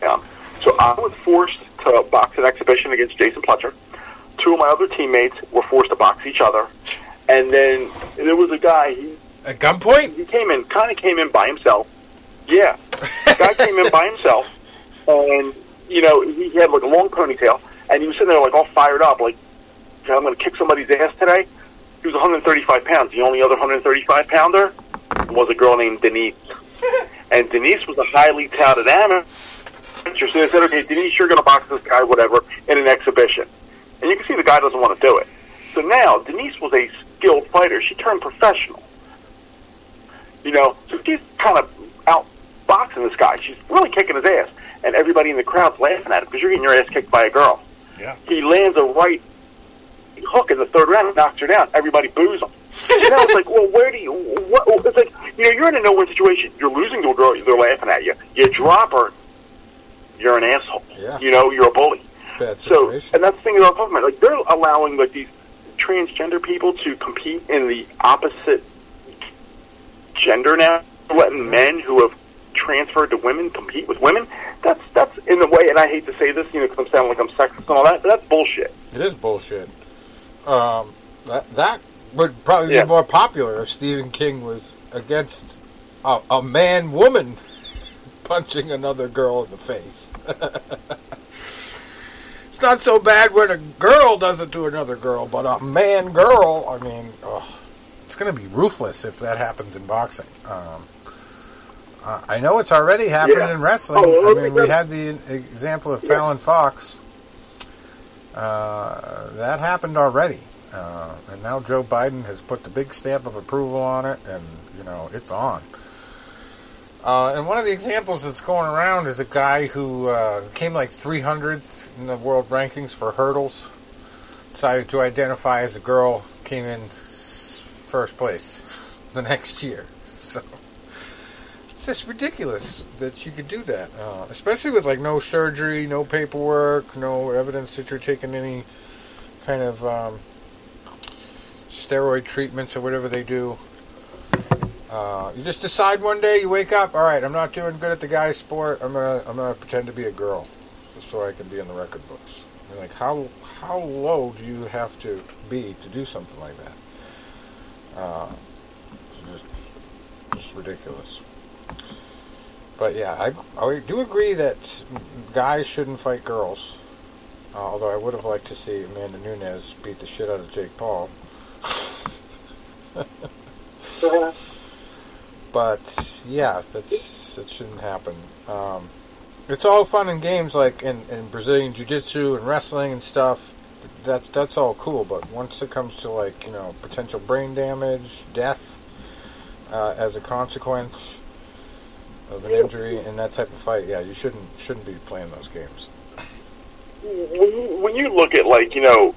Yeah. So I was forced to box an exhibition against Jason Pletcher. Two of my other teammates were forced to box each other, and then there was a guy, he, at gunpoint? He came in, kind of came in by himself. Yeah. The guy came in by himself, and, you know, he had, like, a long ponytail, and he was sitting there, like, all fired up, like, I'm going to kick somebody's ass today. He was one hundred thirty-five pounds. The only other one hundred thirty-five pounder was a girl named Denise. And Denise was a highly touted amateur. So they said, okay, Denise, you're going to box this guy, whatever, in an exhibition. And you can see the guy doesn't want to do it. So now, Denise was a skilled fighter. She turned professional. You know, so she's kind of out boxing this guy. She's really kicking his ass. And everybody in the crowd's laughing at him because you're getting your ass kicked by a girl. Yeah. He lands a right hook in the third round and knocks her down. Everybody boos him. And now it's like, well, where do you, what? It's like, you know, you're in a no-win situation. You're losing to a girl. They're laughing at you. You drop her. You're an asshole. Yeah. You know, you're a bully. Bad situation. So, and that's the thing that I'm talking about. Like, they're allowing, like, these transgender people to compete in the opposite gender now, letting men who have transferred to women compete with women. That's that's in a way, and I hate to say this, you know, because I'm sounding like I'm sexist and all that, but that's bullshit. It is bullshit. Um, that, that would probably yeah. be more popular if Stephen King was against a, a man-woman punching another girl in the face. It's not so bad when a girl does it to another girl, but a man-girl, I mean, ugh. It's going to be ruthless if that happens in boxing. Um, uh, I know it's already happened yeah. in wrestling. Oh, I mean, we had the example of yeah. Fallon Fox. Uh, that happened already. Uh, and now Joe Biden has put the big stamp of approval on it, and, you know, it's on. Uh, and one of the examples that's going around is a guy who uh, came like three hundredth in the world rankings for hurdles, decided to identify as a girl, came in first place the next year. So it's just ridiculous that you could do that, uh, especially with like no surgery, no paperwork, no evidence that you're taking any kind of um, steroid treatments or whatever they do. Uh, you just decide one day, you wake up, all right, I'm not doing good at the guy's sport, I'm gonna I'm gonna pretend to be a girl, just so I can be in the record books. And like, how how low do you have to be to do something like that? Uh, it's just just ridiculous. But yeah, I I do agree that guys shouldn't fight girls. Uh, although I would have liked to see Amanda Nunes beat the shit out of Jake Paul. But, yeah, that's, that shouldn't happen. Um, it's all fun and games, like in, in Brazilian Jiu-Jitsu and wrestling and stuff. That's that's all cool, but once it comes to, like, you know, potential brain damage, death uh, as a consequence of an injury and that type of fight, yeah, you shouldn't shouldn't be playing those games. When you, when you look at, like, you know,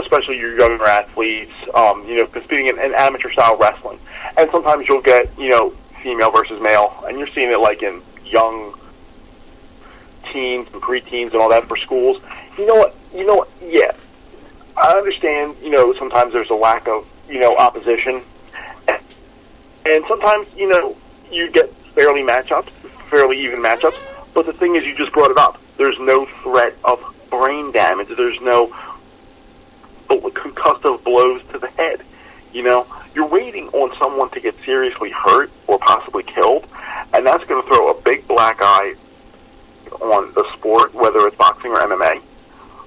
especially your younger athletes, um, you know, competing in, in amateur-style wrestling. And sometimes you'll get, you know, female versus male, and you're seeing it, like, in young teens and preteens and all that for schools. You know what? You know what? Yeah. I understand, you know, sometimes there's a lack of, you know, opposition. And, and sometimes, you know, you get fairly matchups, fairly even matchups. But the thing is, you just brought it up. There's no threat of brain damage. There's no concussive blows to the head. You know, you're waiting on someone to get seriously hurt or possibly killed, and that's going to throw a big black eye on the sport, whether it's boxing or M M A.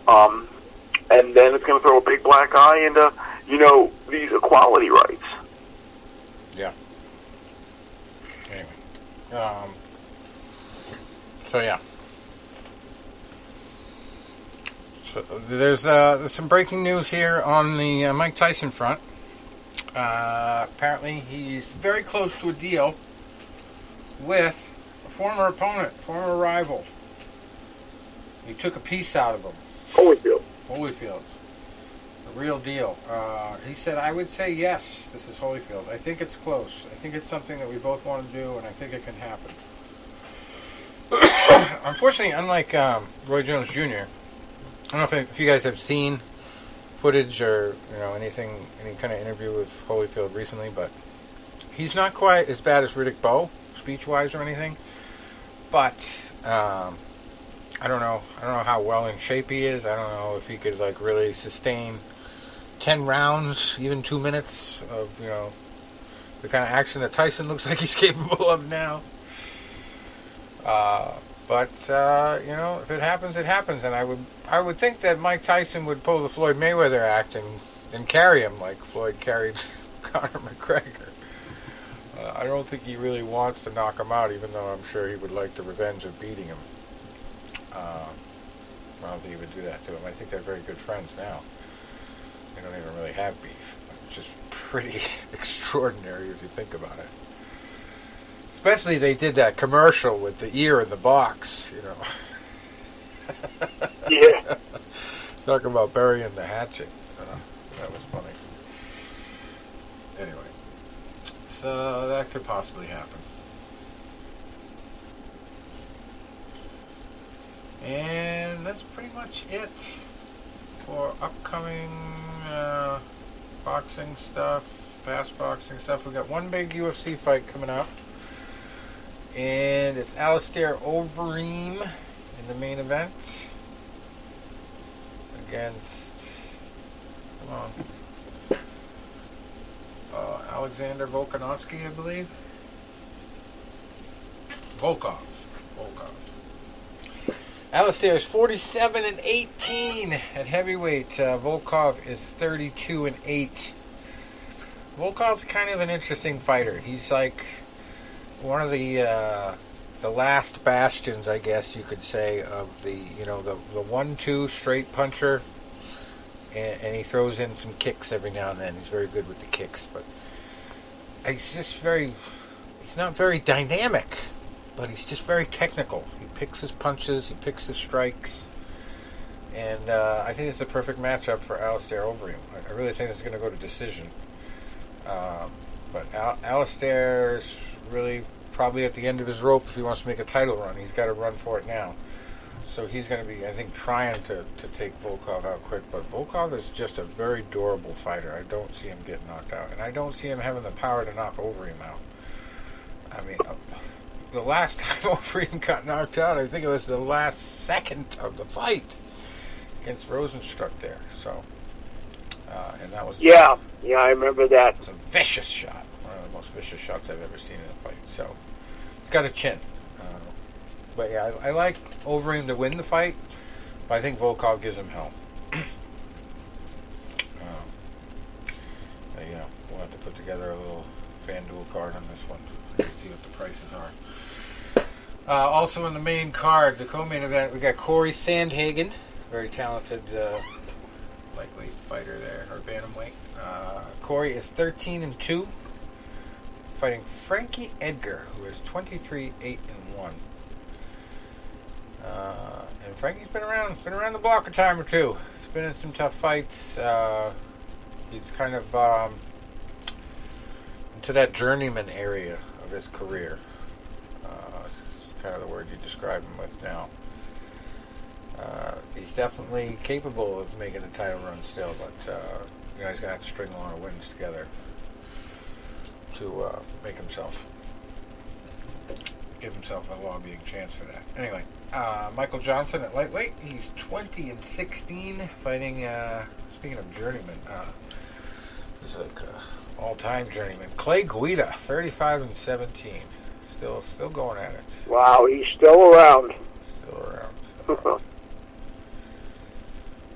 Um, and then it's going to throw a big black eye into, you know, these equality rights. Yeah. Anyway. Um, so, yeah. So there's, uh, there's some breaking news here on the uh, Mike Tyson front. Uh, apparently, he's very close to a deal with a former opponent, former rival. He took a piece out of him. Holyfield. Holyfield. The real deal. Uh, he said, I would say yes, this is Holyfield. I think it's close. I think it's something that we both want to do, and I think it can happen. Unfortunately, unlike um, Roy Jones Junior, I don't know if, if you guys have seen footage or, you know, anything, any kind of interview with Holyfield recently, but he's not quite as bad as Riddick Bowe, speech-wise or anything. But um, I don't know. I don't know how well in shape he is. I don't know if he could like really sustain ten rounds, even two minutes of, you know, the kind of action that Tyson looks like he's capable of now. Uh, but uh, you know, if it happens, it happens, and I would. I would think that Mike Tyson would pull the Floyd Mayweather act and, and carry him like Floyd carried Conor McGregor. Uh, I don't think he really wants to knock him out, even though I'm sure he would like the revenge of beating him. Uh, I don't think he would do that to him. I think they're very good friends now. They don't even really have beef, which is pretty extraordinary if you think about it. Especially they did that commercial with the ear in the box, you know. Yeah. Talk about burying the hatchet. Uh, that was funny. Anyway. So that could possibly happen. And that's pretty much it for upcoming uh, boxing stuff, past boxing stuff. We've got one big U F C fight coming up. And it's Alistair Overeem in the main event against come on, uh, Alexander Volkanovski, I believe. Volkov. Volkov. Alistair is forty-seven and eighteen at heavyweight. Uh, Volkov is thirty-two and eight. Volkov's kind of an interesting fighter. He's like one of the. Uh, The last bastions, I guess you could say, of the, you know, the, the one-two straight puncher and, and he throws in some kicks every now and then. He's very good with the kicks, but he's just very, he's not very dynamic, but he's just very technical. He picks his punches, he picks his strikes, and uh, I think it's the perfect matchup for Alistair Overeem. I, I really think it's going to go to decision. Um, but Al- Alistair's really probably at the end of his rope if he wants to make a title run. He's got to run for it now. So he's going to be, I think, trying to, to take Volkov out quick. But Volkov is just a very durable fighter. I don't see him getting knocked out. And I don't see him having the power to knock Overeem out. I mean, uh, the last time Overeem got knocked out, I think it was the last second of the fight against Rosenstruck there. So, uh, and that was... Yeah, the, yeah, I remember that. It was a vicious shot. One of the most vicious shots I've ever seen in a fight. So, he's got a chin. But yeah, I, I like Overeem to win the fight, but I think Volkov gives him hell. uh, but yeah, we'll have to put together a little FanDuel card on this one to see what the prices are. Uh, also on the main card, the co-main event, we got Corey Sandhagen, very talented uh, lightweight fighter there, or bantamweight. Uh, Corey is thirteen and two, fighting Frankie Edgar, who is twenty-three eight and one. Uh, and Frankie's been around, been around the block a time or two. He's been in some tough fights. Uh, he's kind of um, into that journeyman area of his career. Uh, this is kind of the word you describe him with now. Uh, he's definitely capable of making a title run still, but uh, you know, he's going to have to string a lot of wins together to uh, make himself, give himself a lobbying chance for that. Anyway. Uh, Michael Johnson at lightweight. He's twenty and sixteen, fighting. Uh, speaking of journeyman, uh, this is like uh, all-time journeyman Clay Guida, thirty-five and seventeen, still, still going at it. Wow, he's still around. Still around. So.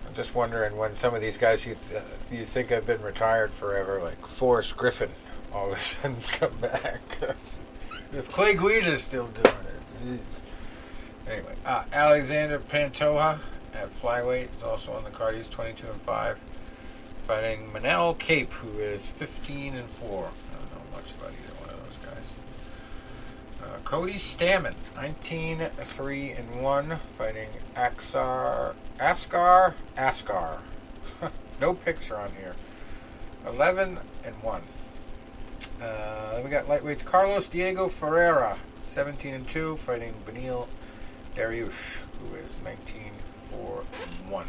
I'm just wondering when some of these guys you th- you think have been retired forever, like Forrest Griffin, all of a sudden come back. If Clay Guida's still doing it. Geez. Anyway, uh, Alexander Pantoja at flyweight is also on the card. He's twenty-two and five, fighting Manel Cape, who is fifteen and four. I don't know much about either one of those guys. Uh, Cody Stammen, nineteen three and one, fighting Aksar, Askar Askar. No picture on here. eleven and one. Uh, then we got lightweights Carlos Diego Ferreira, seventeen and two, fighting Benil Dariush, who is nineteen four and one.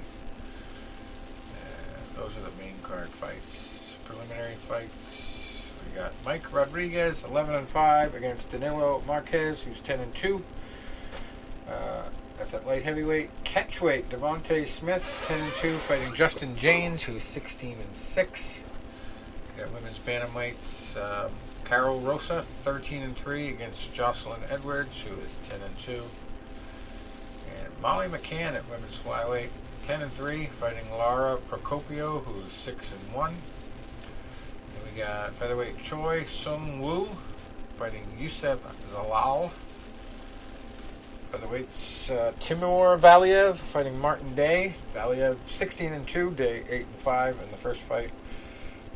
And those are the main card fights. Preliminary fights. We got Mike Rodriguez, eleven and five, against Danilo Marquez, who's ten and two. Uh, that's at light heavyweight. Catchweight, Devontae Smith, ten and two, fighting Justin James, who's sixteen and six. We got women's bantamweights. Um, Carol Rosa, thirteen and three, against Jocelyn Edwards, who is ten and two. Molly McCann at women's flyweight, ten and three, fighting Lara Procopio, who's six and one. Then we got featherweight Choi Sung Woo, fighting Yusef Zalal. Featherweights uh, Timur Valiev, fighting Martin Day. Valiev sixteen and two, Day eight and five, and the first fight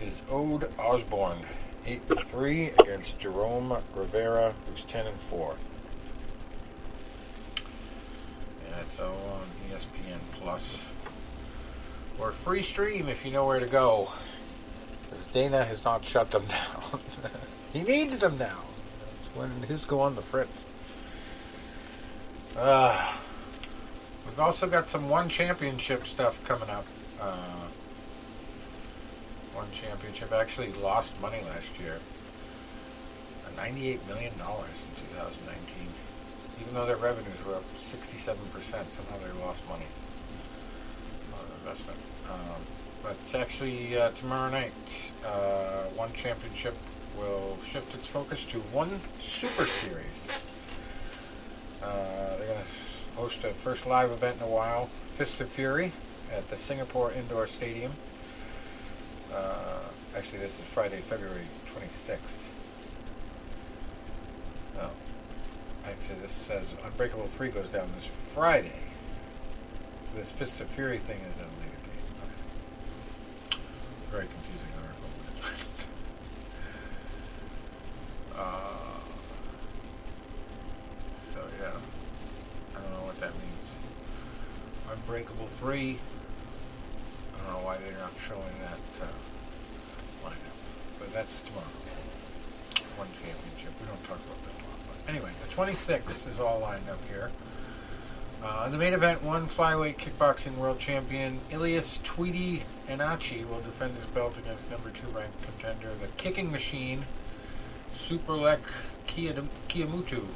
is Ode Osborne, eight and three, against Jerome Rivera, who's ten and four. So on E S P N Plus or free stream if you know where to go, because Dana has not shut them down. He needs them now. That's when his go on the fritz. Uh, we've also got some one championship stuff coming up. Uh, one championship actually lost money last year, ninety-eight million dollars in two thousand nineteen. Even though their revenues were up sixty-seven percent, somehow they lost money on their investment. Um, but it's actually uh, tomorrow night. Uh, One Championship will shift its focus to One Super Series. Uh, they're going to host a first live event in a while, Fists of Fury, at the Singapore Indoor Stadium. Uh, actually, this is Friday, February twenty-sixth. Oh. Actually, this says Unbreakable three goes down this Friday. This Fist of Fury thing is at a later date. Okay. Very confusing article. uh, so yeah, I don't know what that means. Unbreakable three. I don't know why they're not showing that uh, lineup, but that's tomorrow. One championship. We don't talk about that a lot. But anyway, the twenty-sixth is all lined up here. Uh, the main event, one flyweight kickboxing world champion, Ilyas Tweedy Enachi, will defend his belt against number two ranked contender, the kicking machine, Superlek Kiamutu.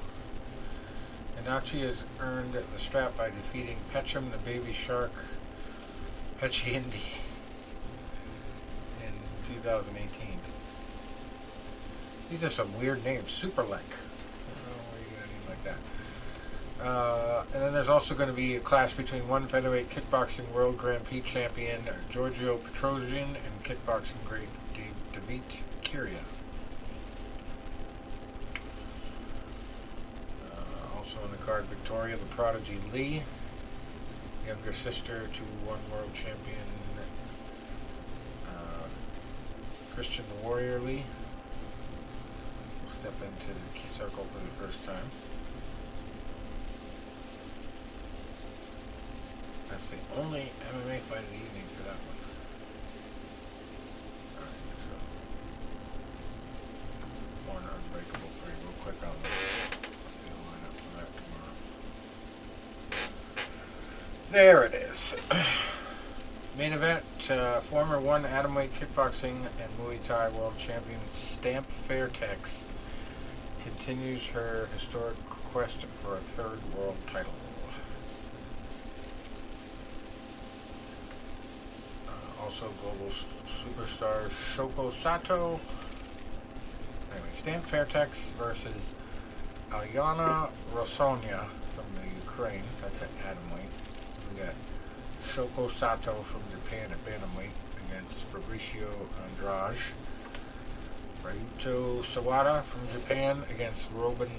Enachi has earned the strap by defeating Peckham, the baby shark, Pechindi, in two thousand eighteen. These are some weird names. Superlek. Like that. Uh, and then there's also going to be a clash between one featherweight kickboxing world Grand Prix champion Giorgio Petrosian and kickboxing great David Kiria. Uh, also on the card, Victoria the Prodigy Lee, younger sister to one world champion uh, Christian the Warrior Lee, will step into the circle for the first time. That's the only M M A fight of the evening for that one. Alright, so. One unbreakable three. Real quick on that. Let's see the lineup for that tomorrow. There it is. Main event, uh, former one atomweight kickboxing and Muay Thai world champion Stamp Fairtex continues her historic quest for a third world title. Also, global superstar Shoko Sato. Anyway, Stamp Fairtex versus Alyona Rosonia from the Ukraine. That's an atomweight. We got Shoko Sato from Japan at bantamweight against Fabricio Andrade. Ryuto Sawada from Japan against Robin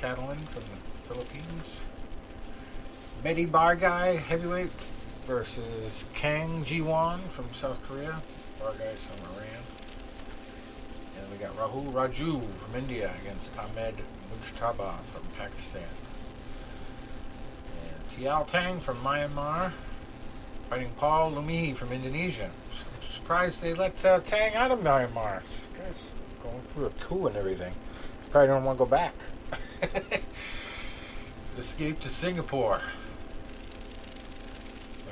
Catalan from the Philippines. Mehdi Bargai, heavyweight, versus Kang Jiwon from South Korea, our guys from Iran. And we got Rahul Raju from India against Ahmed Mujtaba from Pakistan. And Tiao Tang from Myanmar fighting Paul Lumihi from Indonesia. I'm surprised they let uh, Tang out of Myanmar. This guy's going through a coup and everything. Probably don't want to go back. Escaped to Singapore.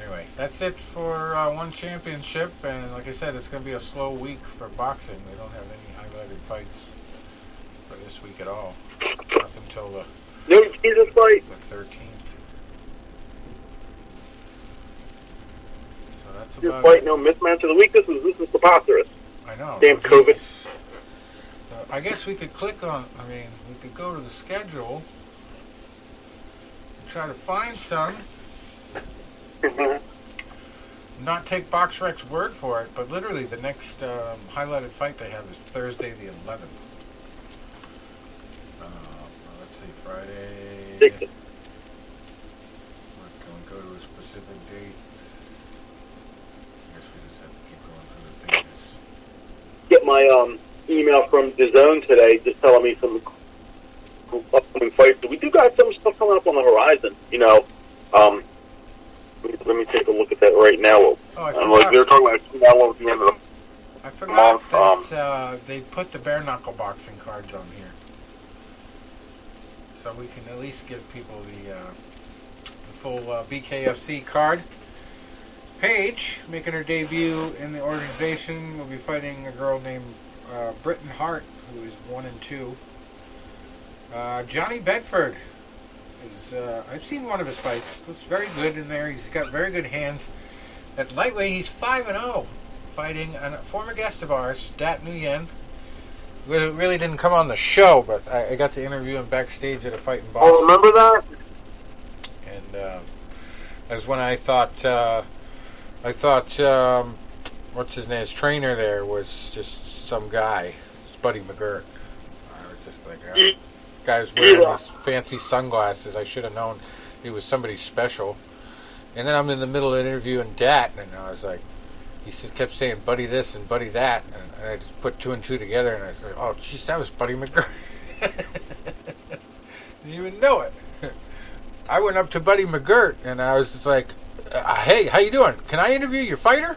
Anyway, that's it for uh, one championship, and like I said, it's going to be a slow week for boxing. We don't have any highlighted fights for this week at all. Nothing until the, no, Jesus fight. the thirteenth. So that's Jesus about fight, it. No mismatch of the week. This is, this is preposterous. I know. Damn COVID. So I guess we could click on, I mean, we could go to the schedule and try to find some. Mm-hmm. Not take BoxRec's word for it, but literally the next um, highlighted fight they have is Thursday the eleventh. Uh, let's see, Friday. We're going to go to a specific date. I guess we just have to keep going through the pages. Get my um, email from DAZN today just telling me some upcoming fights. We do got some stuff coming up on the horizon, you know. Um, Let me take a look at that right now. Oh, I forgot. Like, they were talking about Canelo at the end of the I forgot month. that um, uh, they put the bare knuckle boxing cards on here, so we can at least give people the, uh, the full uh, B K F C card. Paige, making her debut in the organization, will be fighting a girl named uh, Britton Hart, who is one and two. Uh, Johnny Bedford. Is, uh, I've seen one of his fights. Looks very good in there. He's got very good hands. At lightweight, he's five and oh, fighting a former guest of ours, Dat Nguyen. Really didn't come on the show, but I, I got to interview him backstage at a fight in Boston. Oh, remember that? And uh, that was when I thought, uh, I thought, um, what's his name? His trainer there was just some guy. It's Buddy McGurk. I was just like, oh. Guy's wearing his fancy sunglasses. I should have known it was somebody special. And then I'm in the middle of an interview and Dat, and I was like, he kept saying buddy this and buddy that, and, and I just put two and two together, and I said, oh, jeez, that was Buddy McGregor. Didn't even know it. I went up to Buddy McGirt, and I was just like, uh, hey, how you doing? Can I interview your fighter?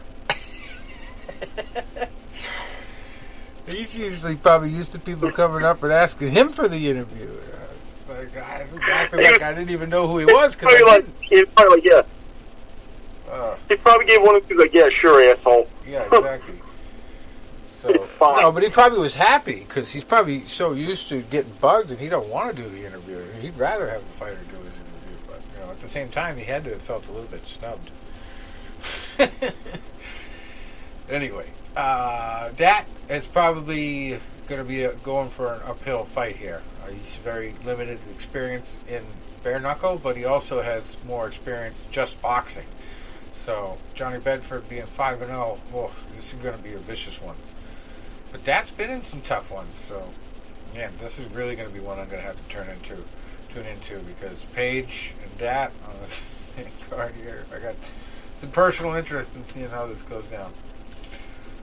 He's usually probably used to people coming up and asking him for the interview. I was like, I, acting like I didn't even know who he was. Cause probably I like, he was probably like, yeah. Uh, he probably gave one of these, like, yeah, sure, asshole. Yeah, exactly. So, no, but he probably was happy because he's probably so used to getting bugged and he don't want to do the interview. He'd rather have a fighter do his interview, but you know, at the same time, he had to have felt a little bit snubbed. Anyway, uh, that is probably going to be a, going for an uphill fight here. Uh, he's very limited experience in bare knuckle, but he also has more experience just boxing. So Johnny Bedford being five and zero, well, this is going to be a vicious one. But that's been in some tough ones, so yeah, this is really going to be one I'm going to have to turn into, tune into because Paige and Dat on the same card here. I got some personal interest in seeing how this goes down.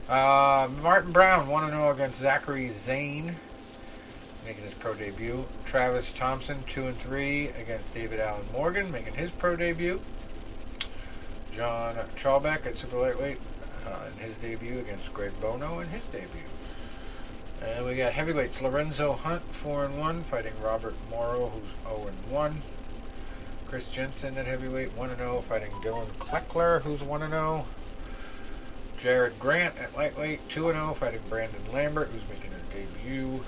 Uh, Martin Brown one and zero against Zachary Zane, making his pro debut. Travis Thompson two and three against David Allen Morgan, making his pro debut. John Chalbeck at super lightweight uh, in his debut against Greg Bono in his debut. And we got heavyweights Lorenzo Hunt, four and one, fighting Robert Morrow, who's oh and one. Chris Jensen at heavyweight, one and oh, fighting Dylan Kleckler, who's one and oh. Jared Grant at lightweight, two and oh, fighting Brandon Lambert, who's making his debut.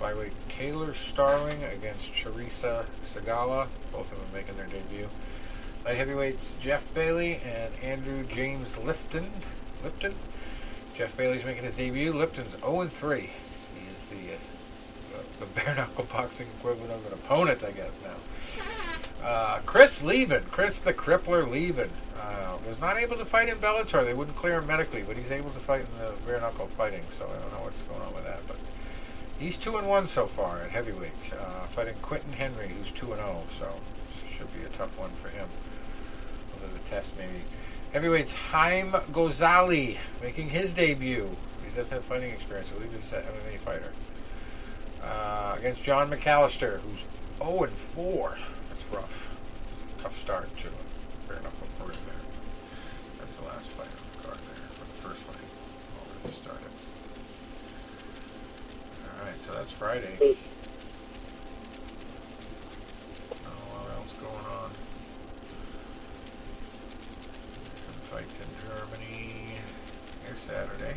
Flyweight Taylor Starling against Charissa Segala, both of them making their debut. Light heavyweights Jeff Bailey and Andrew James Lipton. Lipton? Jeff Bailey's making his debut. Lipton's oh and three. He is the, uh, the bare-knuckle boxing equivalent of an opponent, I guess, now. Uh, Chris Levin. Chris the Crippler Levin. Uh, was not able to fight in Bellator. They wouldn't clear him medically, but he's able to fight in the bare-knuckle fighting, so I don't know what's going on with that. But he's two and one so far at heavyweight, uh, fighting Quentin Henry, who's two and oh, so this should be a tough one for him. Of the test maybe. Heavyweights Haim Ghazali making his debut. He does have fighting experience. I believe he's an M M A fighter. Uh, against John McAllister, who's oh and four. That's rough. Tough start to fair enough there. That's the last fight on the card there. But the first fight already started. Alright, so that's Friday. Not a lot else going on. Fights in Germany this Saturday.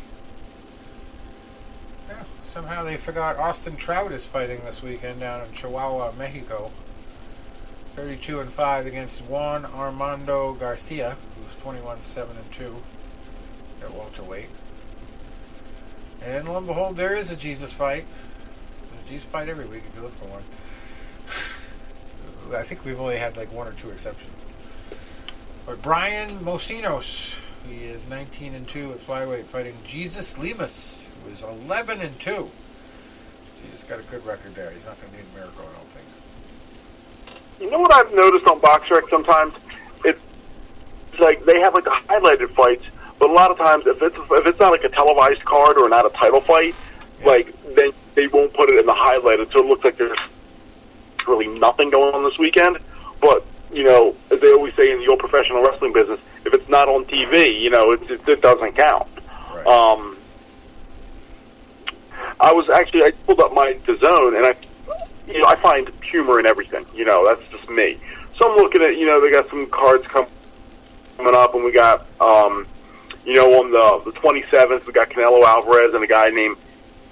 Yeah, somehow they forgot Austin Trout is fighting this weekend down in Chihuahua, Mexico. thirty-two and five against Juan Armando Garcia, who's twenty-one seven and two at welterweight. And lo and behold, there is a Jesus fight. There's a Jesus fight every week if you look for one. I think we've only had like one or two exceptions. But Brian Mocinos, he is nineteen and two at flyweight, fighting Jesus Lemus, who is eleven and two. Jesus got a good record there. He's not going to need a miracle, I don't think. You know what I've noticed on BoxRec sometimes? It's like they have like the highlighted fights, but a lot of times if it's if it's not like a televised card or not a title fight, yeah. like then they won't put it in the highlighted, so it looks like there's really nothing going on this weekend, but. You know, as they always say in the old professional wrestling business, if it's not on T V, you know, it, it, it doesn't count. Right. Um, I was actually, I pulled up my DAZN, and I, you know, I find humor in everything. You know, that's just me. So I'm looking at, you know, they got some cards come, coming up, and we got, um, you know, on the, the twenty-seventh, we got Canelo Alvarez and a guy named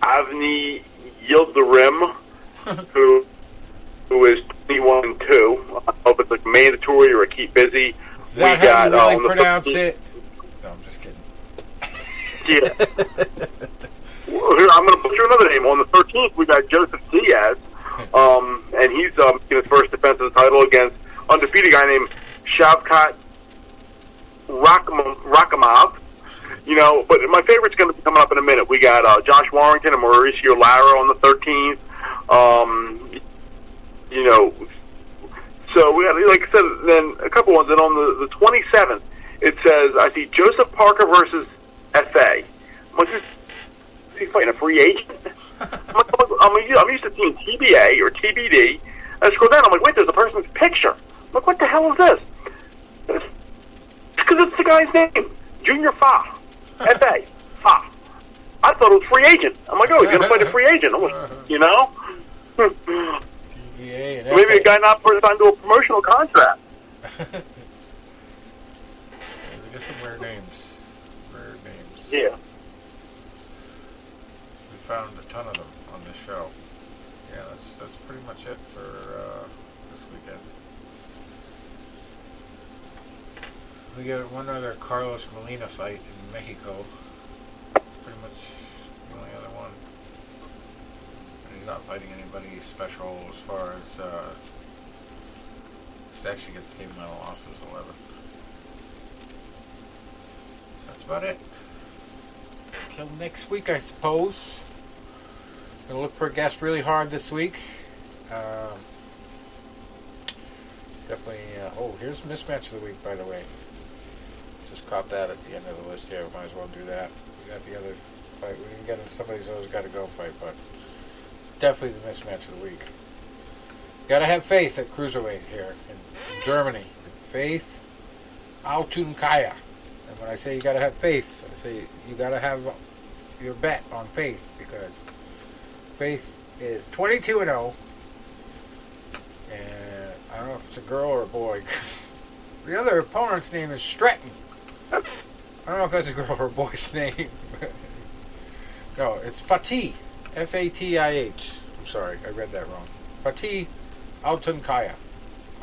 Avni Yildirim, who... who is twenty-one and two. I don't know if it's like mandatory or a keep busy. Is that we how got, you really um, pronounce the... it? No, I'm just kidding. Yeah. Well, here, I'm going to put you another name. On the thirteenth, we got Joseph Diaz, um, and he's um, in his first defensive title against undefeated guy named Shavkat Rakhimov. Rakhimov. You know, but my favorite's going to be coming up in a minute. We got uh, Josh Warrington and Mauricio Lara on the thirteenth. Um... You know, so we had, like I said, then a couple ones. And on the, the twenty-seventh, It says, I see Joseph Parker versus F A. What's this? Is he fighting a free agent? I'm used to seeing T B A or T B D. I scroll down, I'm like, wait, there's a person's picture. I'm like, what the hell is this? It's because it's the guy's name. Junior Fa. F A. Fa. I thought it was free agent. I'm like, oh, he's going to fight a free agent. I'm like, you know? T B A and maybe a guy not first signed to a promotional contract. Get some rare names. Rare names. Yeah. We found a ton of them on this show. Yeah, that's that's pretty much it for uh, this weekend. We got one other Carlos Molina fight in Mexico. That's pretty much the only other one. And he's not fighting anybody special as far as uh, he's actually got the same amount of losses, eleven. That's about it. Till next week, I suppose. Gonna look for a guest really hard this week. Uh, definitely. Uh, oh, here's mismatch of the week, by the way. Just caught that at the end of the list here. We might as well do that. We got the other fight. We didn't get into somebody's always got to go fight, but it's definitely the mismatch of the week. Gotta have faith at cruiserweight here in, in Germany. Faith Altunkaya. And when I say you gotta have faith, I say you gotta have your bet on faith, because faith is twenty-two and oh, and I don't know if it's a girl or a boy. The other opponent's name is Stratton. I don't know if that's a girl or a boy's name. No, it's Fatih, F A T I H. I'm sorry, I read that wrong. Fatih Altunkaya,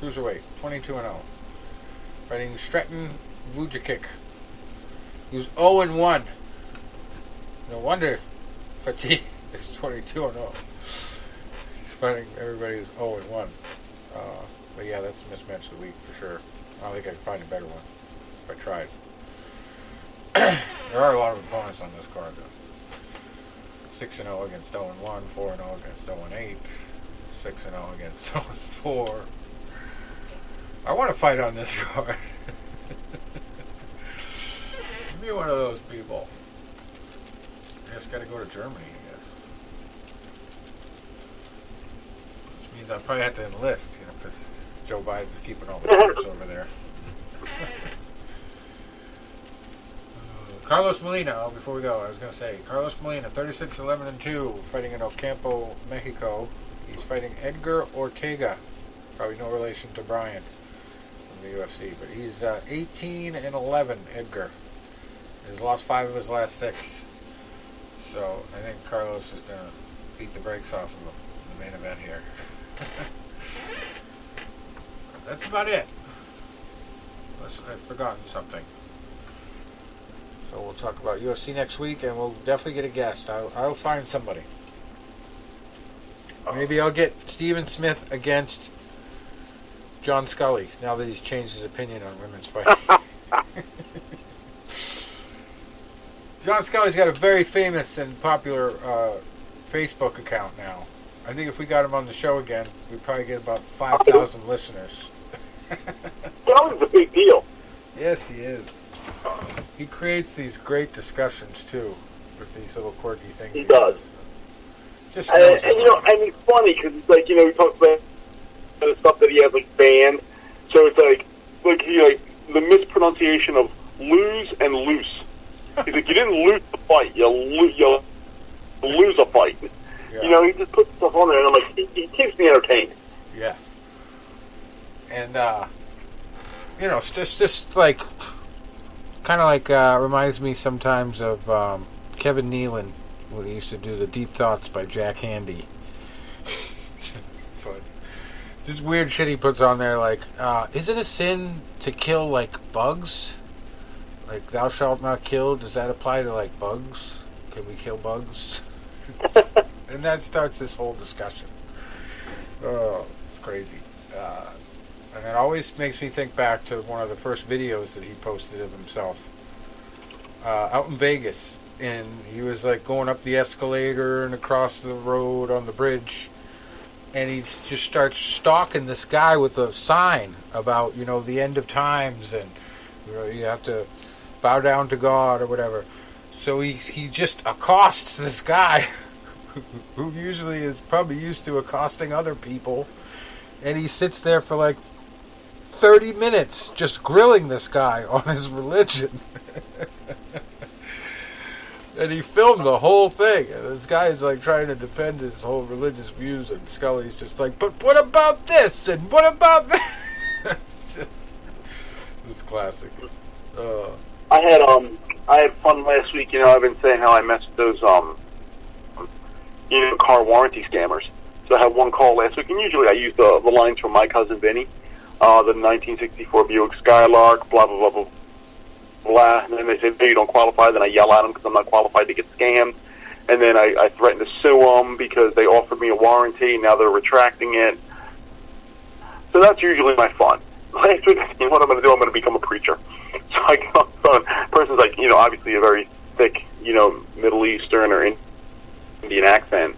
cruiserweight, twenty-two and oh, fighting Stratton Vujacic. He was oh and one. No wonder Fatih is twenty-two and oh. He's fighting everybody who's oh and one. Uh, but yeah, that's a mismatch of the week for sure. I don't think I could find a better one if I tried. There are a lot of opponents on this card, though. six and oh against oh and one, four and oh against oh and eight, six and oh against oh and four. I want to fight on this card. Be one of those people. I just gotta go to Germany, I guess. Which means I probably have to enlist, you know, because Joe Biden's keeping all the troops over there. uh, Carlos Molina, oh, before we go, I was gonna say Carlos Molina, thirty-six, eleven, and two, fighting in Ocampo, Mexico. He's fighting Edgar Ortega, probably no relation to Bryan from the U F C, but he's uh, eighteen and eleven, Edgar. He's lost five of his last six. So I think Carlos is going to beat the brakes off of him in the main event here. That's about it. Unless I've forgotten something. So we'll talk about U F C next week, and we'll definitely get a guest. I'll, I'll find somebody. Oh. Maybe I'll get Stephen Smith against John Scully, now that he's changed his opinion on women's fighting. John Scully's got a very famous and popular uh, Facebook account now. I think if we got him on the show again, we'd probably get about five thousand listeners. Scully's a big deal. Yes, he is. He creates these great discussions, too, with these little quirky things. He, he does. does. Just and, and, you know, and it's funny, because it's like, you know, he talks about the stuff that he has, like, banned. So it's like, like, you know, like the mispronunciation of lose and loose. He's like, you didn't lose the fight. You lose, you lose a fight. Yeah. You know, he just puts stuff on there, and I'm like, he, he keeps me entertained. Yes. And, uh, you know, it's just, just like, kind of like, uh, reminds me sometimes of um, Kevin Nealon, when he used to do the Deep Thoughts by Jack Handy. It's like, this weird shit he puts on there, like, uh, is it a sin to kill, like, bugs? Like, thou shalt not kill, does that apply to, like, bugs? Can we kill bugs? And that starts this whole discussion. Oh, it's crazy. Uh, and it always makes me think back to one of the first videos that he posted of himself. Uh, out in Vegas. And he was, like, going up the escalator and across the road on the bridge. And he just starts stalking this guy with a sign about, you know, the end of times and... You know, you have to bow down to God or whatever. So he, he just accosts this guy who usually is probably used to accosting other people. And he sits there for like thirty minutes just grilling this guy on his religion. And he filmed the whole thing. And this guy's like trying to defend his whole religious views, and Scully's just like, but what about this? And what about that? It's classic. Uh. I had um, I had fun last week. You know, I've been saying how I messed those um, you know, car warranty scammers. So I had one call last week, and usually I use the, the lines from My Cousin Vinny, uh, the nineteen sixty-four Buick Skylark, blah blah blah blah. Blah, and then they say, no, you don't qualify. Then I yell at them because I'm not qualified to get scammed. And then I, I threaten to sue them because they offered me a warranty. Now they're retracting it. So that's usually my fun. Last week, you know what I'm going to do? I'm going to become a preacher. So I get on the phone. The person's like, you know, obviously a very thick, you know, Middle Eastern or Indian accent.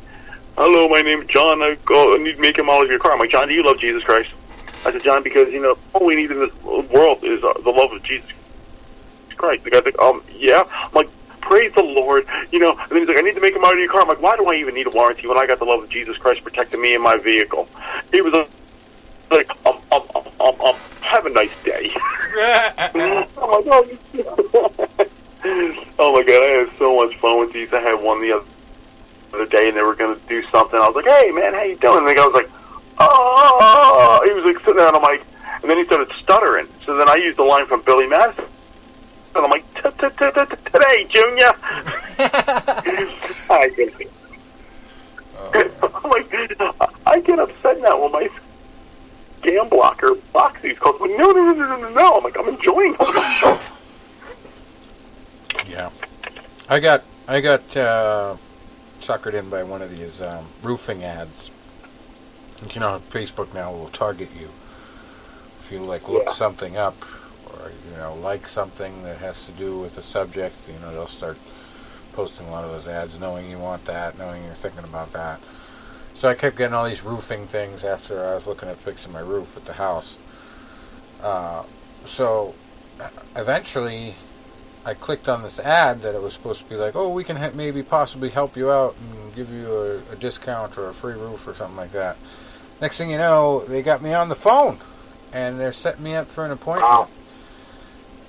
Hello, my name's John. I, go, I need to make him all of your car. I'm like, John, do you love Jesus Christ? I said, John, because, you know, all we need in this world is uh, the love of Jesus Christ. Christ. The guy's like, um, yeah. I'm like, praise the Lord. You know, and then he's like, I need to make him out of your car. I'm like, why do I even need a warranty when I got the love of Jesus Christ protecting me and my vehicle? He was like, um, um, um, um, um have a nice day. I'm like, oh. Oh, my God, I had so much fun with these. I had one the other, the other day, and they were going to do something. I was like, hey, man, how you doing? And the guy was like, oh. He was like sitting there, and I'm like, and then he started stuttering. So then I used the line from Billy Madison. And I'm like, today, Junior. I get it. I'm like, I get upset now when my scam blocker blocks these calls. I'm like, no, no, no, no, no. I'm like, I'm enjoying them. Yeah, I got, I got uh, suckered in by one of these um, roofing ads. You know, Facebook now will target you if you like look yeah. something up. Or, you know, like something that has to do with a subject, you know, they'll start posting a lot of those ads, knowing you want that, knowing you're thinking about that. So I kept getting all these roofing things after I was looking at fixing my roof at the house. Uh, so eventually I clicked on this ad that it was supposed to be like, oh, we can ha- maybe possibly help you out and give you a, a discount or a free roof or something like that. Next thing you know, they got me on the phone, and they're setting me up for an appointment. Wow.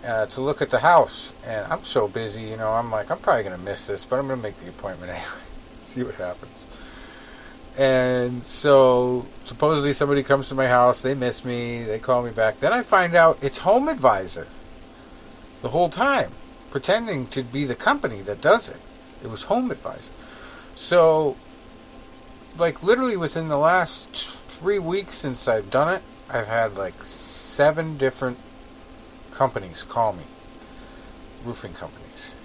Uh, to look at the house, and I'm so busy, you know, I'm like, I'm probably going to miss this, but I'm going to make the appointment anyway, see what happens. And so, supposedly somebody comes to my house, they miss me, they call me back, then I find out it's Home Advisor the whole time, pretending to be the company that does it. It was Home Advisor. So, like, literally within the last three weeks since I've done it, I've had like seven different companies call me, roofing companies,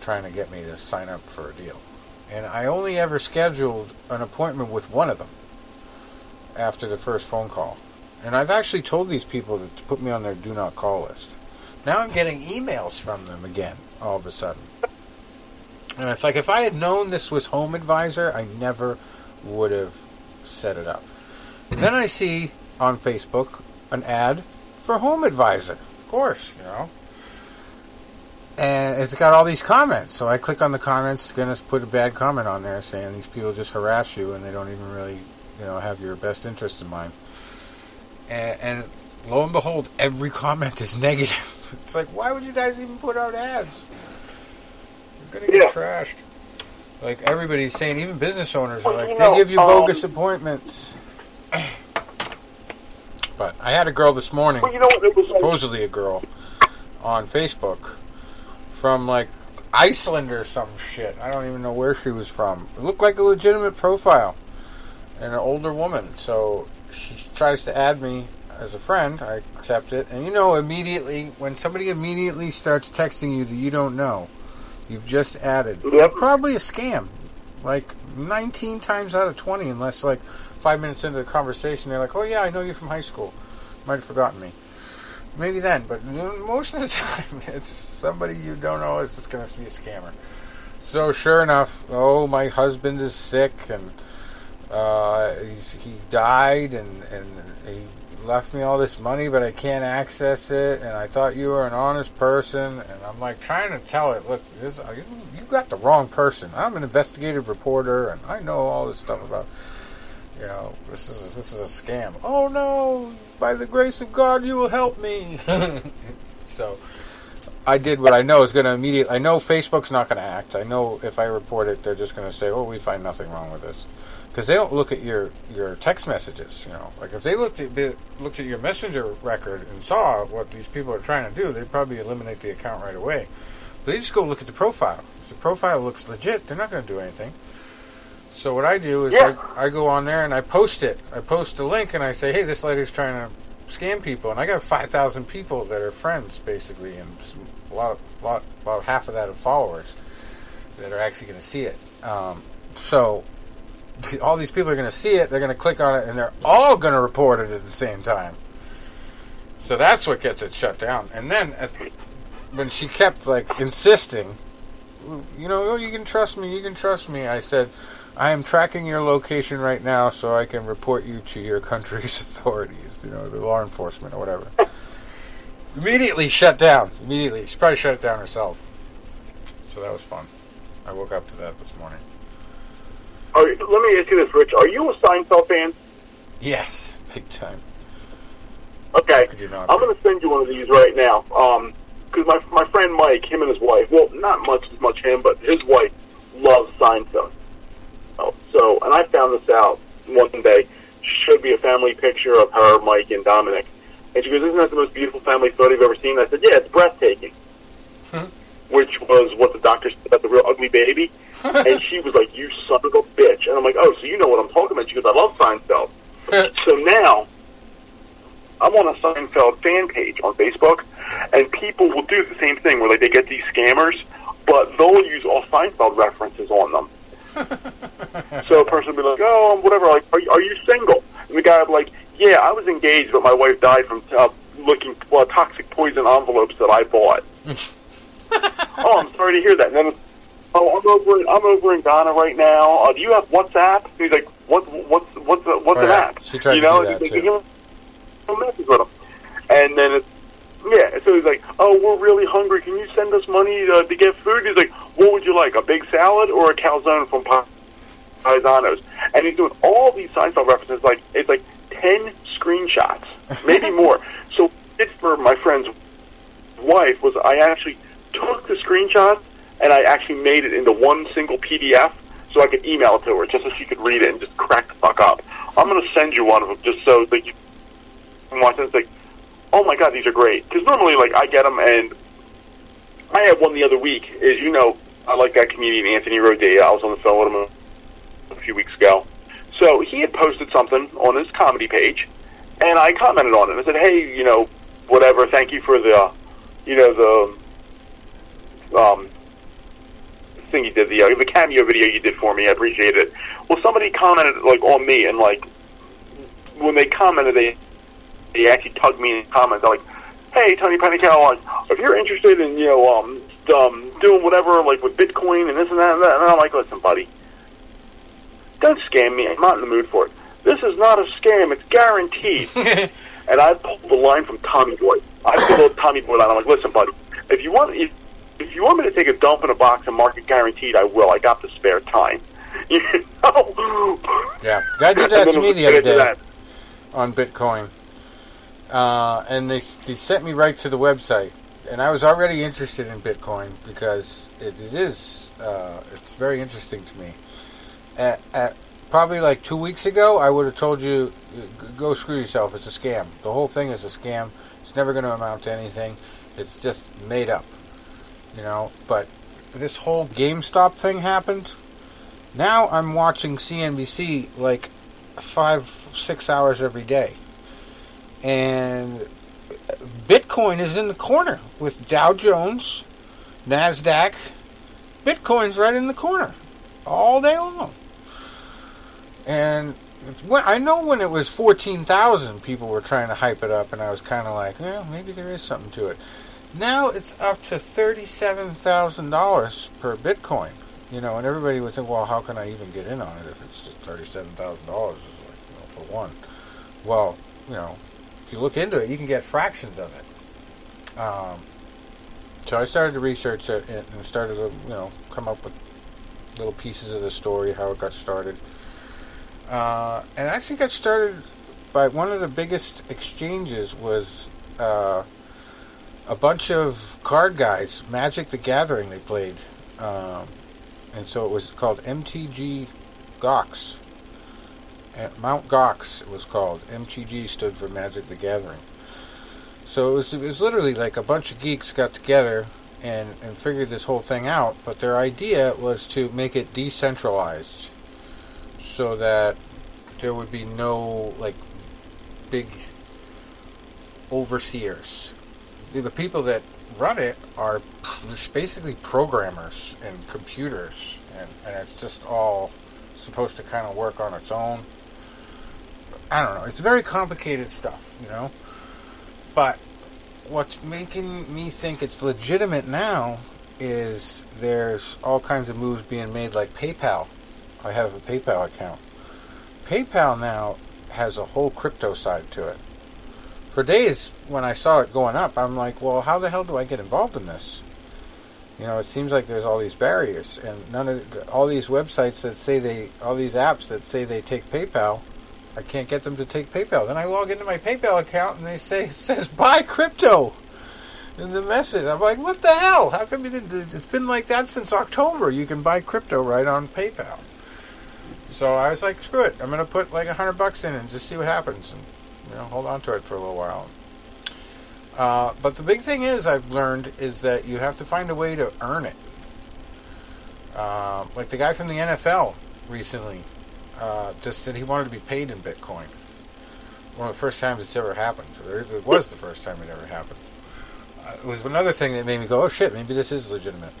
trying to get me to sign up for a deal. And I only ever scheduled an appointment with one of them after the first phone call. And I've actually told these people that to put me on their do not call list. Now I'm getting emails from them again all of a sudden. And it's like, if I had known this was Home Advisor, I never would have set it up. And then I see on Facebook an ad for Home Advisor, of course, you know. And it's got all these comments. So I click on the comments, gonna put a bad comment on there saying these people just harass you and they don't even really, you know, have your best interest in mind. And, and lo and behold, every comment is negative. It's like, why would you guys even put out ads? You're gonna get yeah. trashed. Like everybody's saying, even business owners are like, they give you bogus appointments. But I had a girl this morning, well, you know what it was like? Supposedly a girl, on Facebook from, like, Iceland or some shit. I don't even know where she was from. It looked like a legitimate profile and an older woman. So she tries to add me as a friend. I accept it. And, you know, immediately, when somebody immediately starts texting you that you don't know, you've just added. Yep. Probably a scam. Like, nineteen times out of twenty, unless, like, five minutes into the conversation, they're like, oh, yeah, I know you from high school. Might have forgotten me. Maybe then, but most of the time, it's somebody you don't know is just going to be a scammer. So, sure enough, oh, my husband is sick, and uh, he's, he died, and, and he left me all this money, but I can't access it, and I thought you were an honest person. And I'm like trying to tell it, look, this, you, you got the wrong person. I'm an investigative reporter, and I know all this stuff about, you know, this is this is a scam. Oh no! By the grace of God, you will help me. So I did what I know is going to immediately. I know Facebook's not going to act. I know if I report it, they're just going to say, "Oh, we find nothing wrong with this," because they don't look at your, your text messages. You know, like if they looked at looked at your messenger record and saw what these people are trying to do, they'd probably eliminate the account right away. But they just go look at the profile. If the profile looks legit, they're not going to do anything. So what I do is yeah. I, I go on there and I post it. I post the link and I say, hey, this lady's trying to scam people. And I got five thousand people that are friends, basically, and a lot, of, lot about half of that are followers that are actually going to see it. Um, so all these people are going to see it, they're going to click on it, and they're all going to report it at the same time. So that's what gets it shut down. And then at, when she kept, like, insisting, you know, oh, you can trust me, you can trust me, I said, I am tracking your location right now so I can report you to your country's authorities, you know, the law enforcement or whatever. Immediately shut down. Immediately. She probably shut it down herself. So that was fun. I woke up to that this morning. Are, let me ask you this, Rich. Are you a Seinfeld fan? Yes. Big time. Okay. Could you not I'm going to send you one of these right now. Because um, my, my friend Mike, him and his wife, well, not much as much him, but his wife loves Seinfeld. Oh, so, and I found this out one day. She showed me a family picture of her, Mike, and Dominic. And she goes, isn't that the most beautiful family photo you've ever seen? I said, yeah, it's breathtaking. Hmm. Which was what the doctor said about the real ugly baby. And she was like, you son of a bitch. And I'm like, oh, so you know what I'm talking about. She goes, I love Seinfeld. So now, I'm on a Seinfeld fan page on Facebook. And people will do the same thing where like they get these scammers, but they'll use all Seinfeld references on them. So a person would be like, oh, whatever, like, are, are you single? And the guy would be like, yeah, I was engaged, but my wife died from uh, looking uh, toxic poison envelopes that I bought. Oh, I'm sorry to hear that. And then, oh, I'm over in, I'm over in Ghana right now. Uh, do you have WhatsApp? And he's like, what, what's, what's, a, what's oh, an yeah. app? She tried you know? to do that, too. Like, oh, message with him. And then it's, yeah, so he's like, oh, we're really hungry. Can you send us money to, to get food? He's like, what would you like, a big salad or a calzone from Paisanos? And he's doing all these Seinfeld references. Like it's like ten screenshots, maybe more. So it's for my friend's wife was I actually took the screenshot and I actually made it into one single P D F so I could email it to her just so she could read it and just crack the fuck up. I'm going to send you one of them just so that you can watch it. It's like, oh my God, these are great. Because normally, like, I get them, and I had one the other week. As you know, I like that comedian Anthony Rodea. I was on the phone with him a few weeks ago. So he had posted something on his comedy page, and I commented on it. I said, hey, you know, whatever, thank you for the, you know, the um, thing you did, the, uh, the cameo video you did for me. I appreciate it. Well, somebody commented, like, on me, and, like, when they commented, they... He actually tugged me in comments. I'm like, hey, Tony Penecale, if you're interested in, you know, um, um, doing whatever, like, with Bitcoin and this and that and that, and I'm like, listen, buddy, don't scam me. I'm not in the mood for it. This is not a scam. It's guaranteed. And I pulled the line from Tommy Boy. I pulled the Tommy Boy line. I'm like, listen, buddy, if you want if, if you want me to take a dump in a box and mark it guaranteed, I will. I got the spare time. You know? Yeah. Guy did that to me the other day on Bitcoin. Uh, and they they sent me right to the website, and I was already interested in Bitcoin because it, it is uh, it's very interesting to me. At, at probably like two weeks ago, I would have told you, go screw yourself. It's a scam. The whole thing is a scam. It's never going to amount to anything. It's just made up, you know. But this whole GameStop thing happened. Now I'm watching C N B C like five six hours every day. And Bitcoin is in the corner with Dow Jones, NASDAQ. Bitcoin's right in the corner all day long. And I know when it was fourteen thousand, people were trying to hype it up, and I was kind of like, well, maybe there is something to it. Now it's up to thirty-seven thousand dollars per Bitcoin. You know, and everybody would think, well, how can I even get in on it if it's just thirty-seven thousand dollars? It's like, you know, for one. Well, you know... you look into it, you can get fractions of it. Um, so I started to research it and started to, you know, come up with little pieces of the story, how it got started. Uh, and actually got started by one of the biggest exchanges was uh, a bunch of card guys, Magic the Gathering they played. Um, and so it was called M T G Gox. At Mount Gox it was called. M T G stood for Magic the Gathering. So it was, it was literally like a bunch of geeks got together and, and figured this whole thing out, but their idea was to make it decentralized so that there would be no, like, big overseers. The people that run it are basically programmers and computers, and, and it's just all supposed to kind of work on its own. I don't know. It's very complicated stuff, you know? But what's making me think it's legitimate now is there's all kinds of moves being made, like PayPal. I have a PayPal account. PayPal now has a whole crypto side to it. For days, when I saw it going up, I'm like, well, how the hell do I get involved in this? You know, it seems like there's all these barriers, and none of the, all these websites that say they, all these apps that say they take PayPal, I can't get them to take PayPal. Then I log into my PayPal account, and they say, it says, buy crypto in the message. I'm like, what the hell? How come you didn't, it's been like that since October. You can buy crypto right on PayPal. So I was like, screw it. I'm going to put like a hundred bucks in and just see what happens, and, you know, hold on to it for a little while. Uh, but the big thing is, I've learned, is that you have to find a way to earn it. Uh, like the guy from the N F L recently uh, just said he wanted to be paid in Bitcoin. One of the first times it's ever happened. It was the first time it ever happened. Uh, it was another thing that made me go, oh shit, maybe this is legitimate.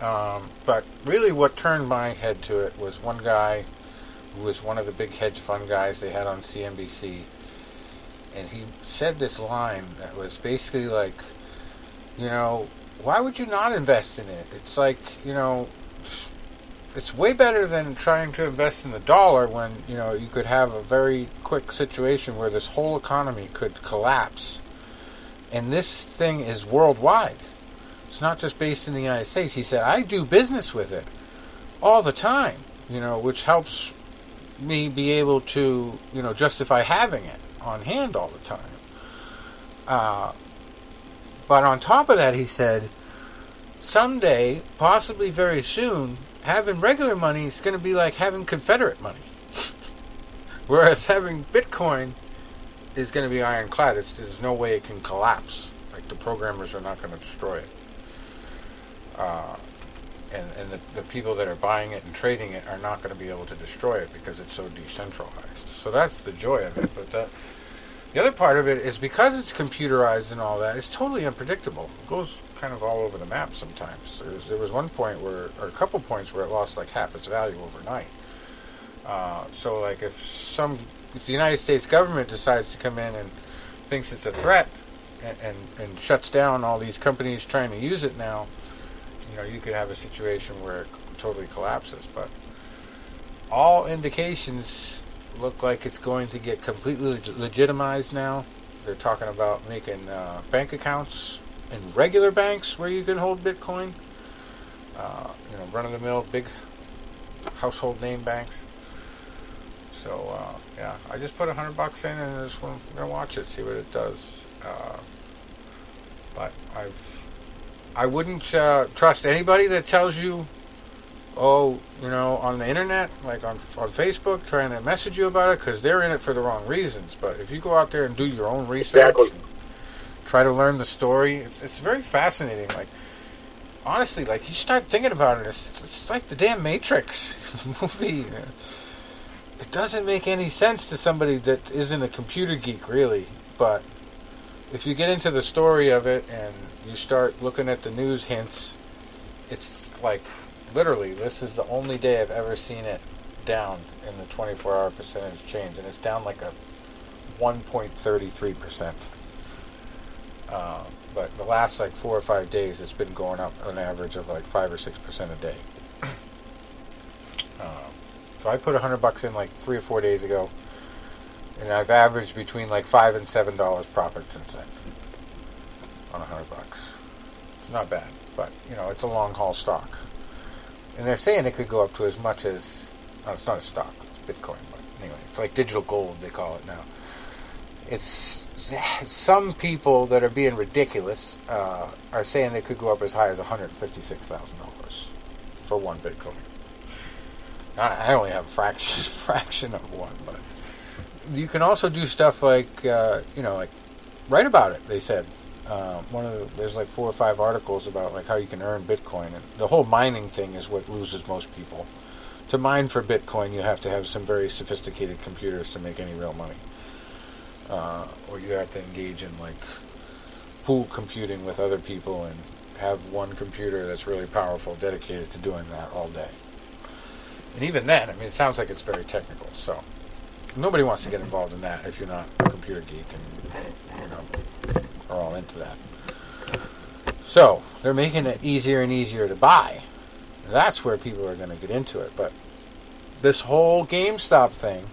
Um, but really what turned my head to it was one guy who was one of the big hedge fund guys they had on C N B C. And he said this line that was basically like, you know, why would you not invest in it? It's like, you know, it's way better than trying to invest in the dollar when, you know, you could have a very quick situation where this whole economy could collapse. And this thing is worldwide. It's not just based in the United States. He said, I do business with it all the time, you know, which helps me be able to, you know, justify having it on hand all the time. Uh, but on top of that, he said, someday, possibly very soon, having regular money is going to be like having Confederate money. Whereas having Bitcoin is going to be ironclad. It's, there's no way it can collapse. Like, the programmers are not going to destroy it. Uh, and and the, the people that are buying it and trading it are not going to be able to destroy it because it's so decentralized. So that's the joy of it. But that, the other part of it is because it's computerized and all that, it's totally unpredictable. It goes kind of all over the map sometimes. There was, there was one point where, or a couple points where it lost like half its value overnight. Uh, so like if some, if the United States government decides to come in and thinks it's a threat and, and, and shuts down all these companies trying to use it now, you know, you could have a situation where it totally collapses. But all indications look like it's going to get completely legitimized now. They're talking about making uh, bank accounts in regular banks where you can hold Bitcoin. Uh, you know, run-of-the-mill, big household name banks. So, uh, yeah, I just put a hundred bucks in and just want to watch it, see what it does. Uh, but I've... I wouldn't uh, trust anybody that tells you, oh, you know, on the internet, like on on Facebook, trying to message you about it, because they're in it for the wrong reasons. But if you go out there and do your own research, exactly, and try to learn the story, it's it's very fascinating. Like, honestly, like, you start thinking about it, it's, it's, it's like the damn Matrix movie. It doesn't make any sense to somebody that isn't a computer geek, really. But if you get into the story of it and you start looking at the news hints, it's like, literally, this is the only day I've ever seen it down in the twenty-four hour percentage change, and it's down like a one point three three percent. Uh, but the last like four or five days, it's been going up an average of like five or six percent a day. um, so I put a hundred bucks in like three or four days ago, And I've averaged between like five and seven dollars profit since then on a hundred bucks. It's not bad, but you know, it's a long haul stock. And they're saying it could go up to as much as, no, it's not a stock, it's Bitcoin, but anyway, it's like digital gold, they call it now. It's some people that are being ridiculous uh, are saying they could go up as high as one hundred fifty-six thousand dollars for one Bitcoin. I only have a fraction, fraction of one, but you can also do stuff like, uh, you know, like write about it, they said. Uh, one of the, there's like four or five articles about like how you can earn Bitcoin, and the whole mining thing is what loses most people. To mine for Bitcoin, you have to have some very sophisticated computers to make any real money, uh, or you have to engage in like pool computing with other people and have one computer that's really powerful, dedicated to doing that all day. And even then, I mean, it sounds like it's very technical. So nobody wants to get involved in that if you're not a computer geek and you know are all into that. So they're making it easier and easier to buy. That's where people are going to get into it. But this whole GameStop thing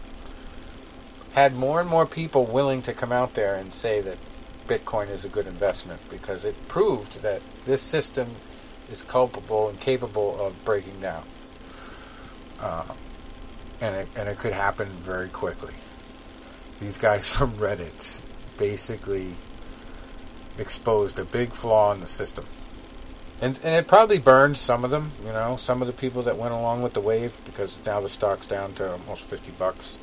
had more and more people willing to come out there and say that Bitcoin is a good investment because it proved that this system is culpable and capable of breaking down. Uh, and, it, and it could happen very quickly. These guys from Reddit basically exposed a big flaw in the system. And and it probably burned some of them, you know, some of the people that went along with the wave, because now the stock's down to almost fifty bucks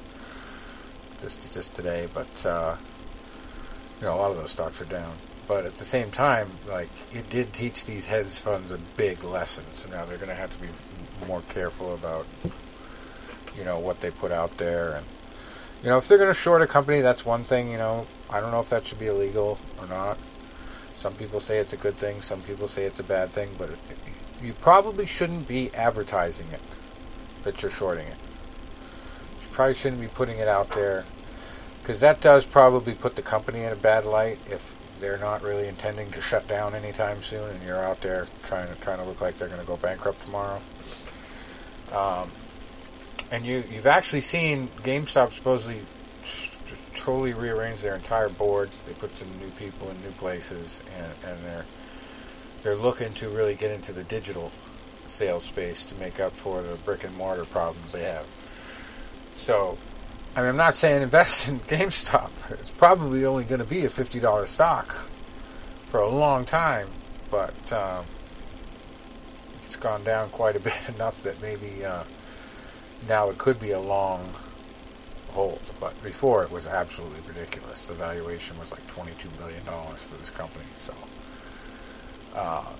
just just today. But uh, you know, a lot of those stocks are down. But at the same time, like, it did teach these hedge funds a big lesson. So now they're going to have to be more careful about, you know, what they put out there. And you know, if they're going to short a company, that's one thing. You know, I don't know if that should be illegal or not. Some people say it's a good thing. Some people say it's a bad thing. But it, you probably shouldn't be advertising it, that you're shorting it. You probably shouldn't be putting it out there, because that does probably put the company in a bad light if they're not really intending to shut down anytime soon, and you're out there trying to trying to look like they're going to go bankrupt tomorrow. Um, and you you've actually seen GameStop supposedly totally rearrange their entire board. They put some new people in new places, and, and they're they're looking to really get into the digital sales space to make up for the brick and mortar problems they have. So, I mean, I'm not saying invest in GameStop. It's probably only going to be a fifty dollar stock for a long time, but um, it's gone down quite a bit enough that maybe uh, now it could be a long hold. But before, it was absolutely ridiculous. The valuation was like twenty-two billion dollars for this company. So uh,